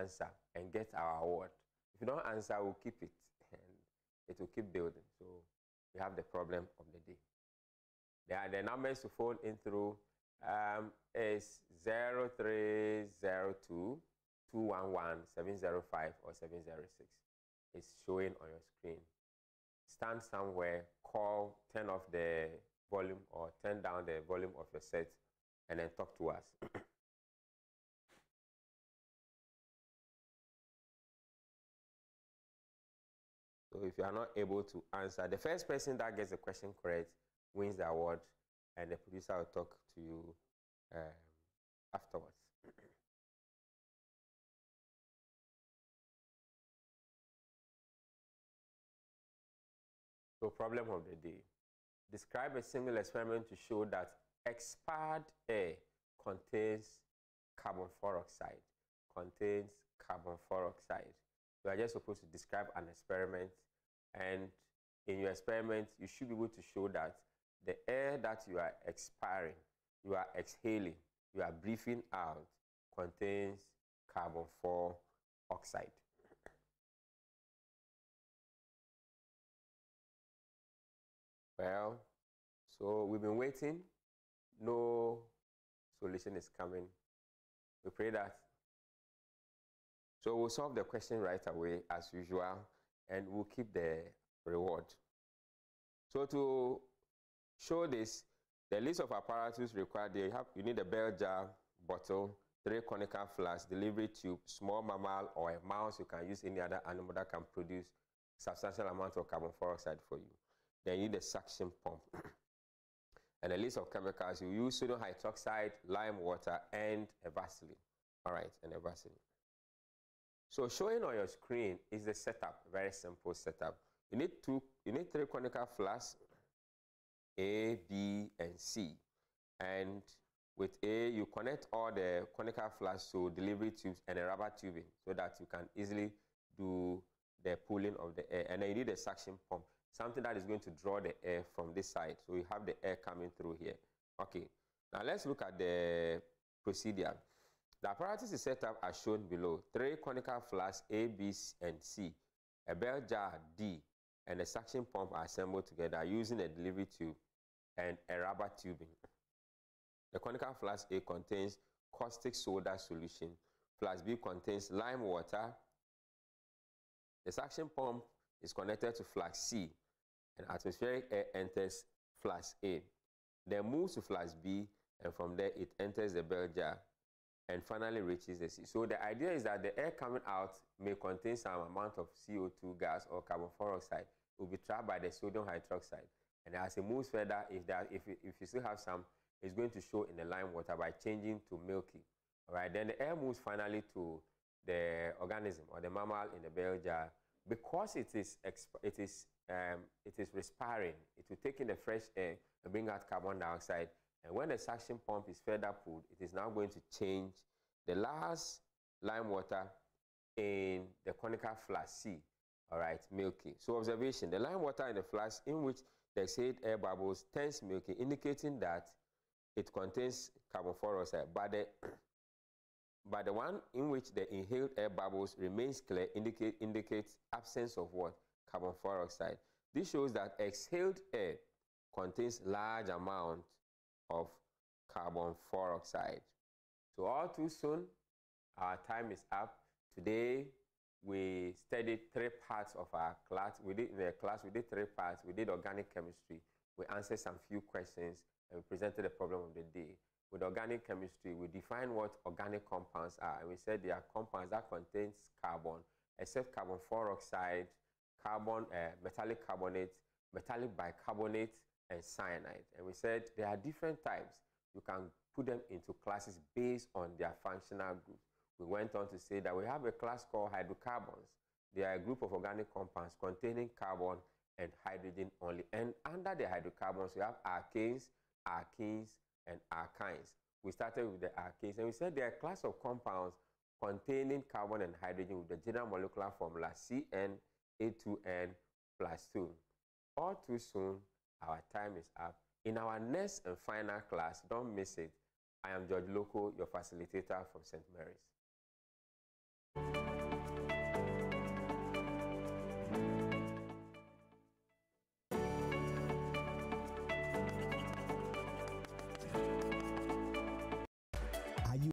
answer and get our award. If you don't answer, we'll keep it. It will keep building. So we have the problem of the day. The numbers to phone in through is 0302 211 705 or 706. It's showing on your screen. Stand somewhere, call, turn off the volume or turn down the volume of your set, and then talk to us. So if you are not able to answer, the first person that gets the question correct wins the award, and the producer will talk to you afterwards. So problem of the day. Describe a single experiment to show that expired air contains carbon dioxide. Contains carbon dioxide. You are just supposed to describe an experiment, and in your experiment, you should be able to show that the air that you are expiring, you are exhaling, you are breathing out, contains carbon dioxide. Well, so we've been waiting. No solution is coming. We pray that. So we'll solve the question right away as usual, and we'll keep the reward. So to show this, the list of apparatus required there, you need a bell jar, bottle, 3 conical flasks, delivery tube, small mammal or a mouse. You can use any other animal that can produce substantial amount of carbon dioxide for you. Then you need a suction pump. And a list of chemicals, you use sodium hydroxide, lime water, and a Vaseline. All right, and a Vaseline. So showing on your screen is the setup, very simple setup. You need three conical flasks, A, B, and C. And with A, you connect all the conical flasks to delivery tubes and a rubber tubing so that you can easily do the pulling of the air. And then you need a suction pump, something that is going to draw the air from this side. So you have the air coming through here. Okay, now let's look at the procedure. The apparatus is set up as shown below. 3 conical flasks A, B, and C, a bell jar D, and a suction pump are assembled together using a delivery tube and a rubber tubing. The conical flask A contains caustic soda solution. Flask B contains lime water. The suction pump is connected to flask C, and atmospheric air enters flask A. Then moves to flask B, and from there it enters the bell jar and finally reaches the sea. So the idea is that the air coming out may contain some amount of CO2 gas or carbon dioxide. It will be trapped by the sodium hydroxide. And as it moves further, if you still have some, it's going to show in the lime water by changing to milky. All right, then the air moves finally to the organism or the mammal in the bell jar. Because it is respiring, it will take in the fresh air and bring out carbon dioxide. And when the suction pump is further pulled, it is now going to change the last lime water in the conical flask C, all right, milky. So observation, the lime water in the flask in which the exhaled air bubbles turns milky, indicating that it contains carbon dioxide, but the one in which the inhaled air bubbles remains clear indicates absence of what? Carbon dioxide. This shows that exhaled air contains large amount of carbon dioxide. So all too soon, our time is up. Today we studied 3 parts of our class. We did 3 parts. We did organic chemistry. We answered some few questions and we presented the problem of the day. With organic chemistry, we defined what organic compounds are, and we said they are compounds that contains carbon, except carbon dioxide, carbon, metallic carbonate, metallic bicarbonate, and cyanide. And we said there are different types. You can put them into classes based on their functional group. We went on to say that we have a class called hydrocarbons. They are a group of organic compounds containing carbon and hydrogen only. And under the hydrocarbons, we have alkanes, alkenes, and alkynes. We started with the alkanes, and we said they are a class of compounds containing carbon and hydrogen with the general molecular formula CnA2n+2. All too soon, our time is up. In our next and final class, don't miss it. I am George Lokko, your facilitator from St. Mary's.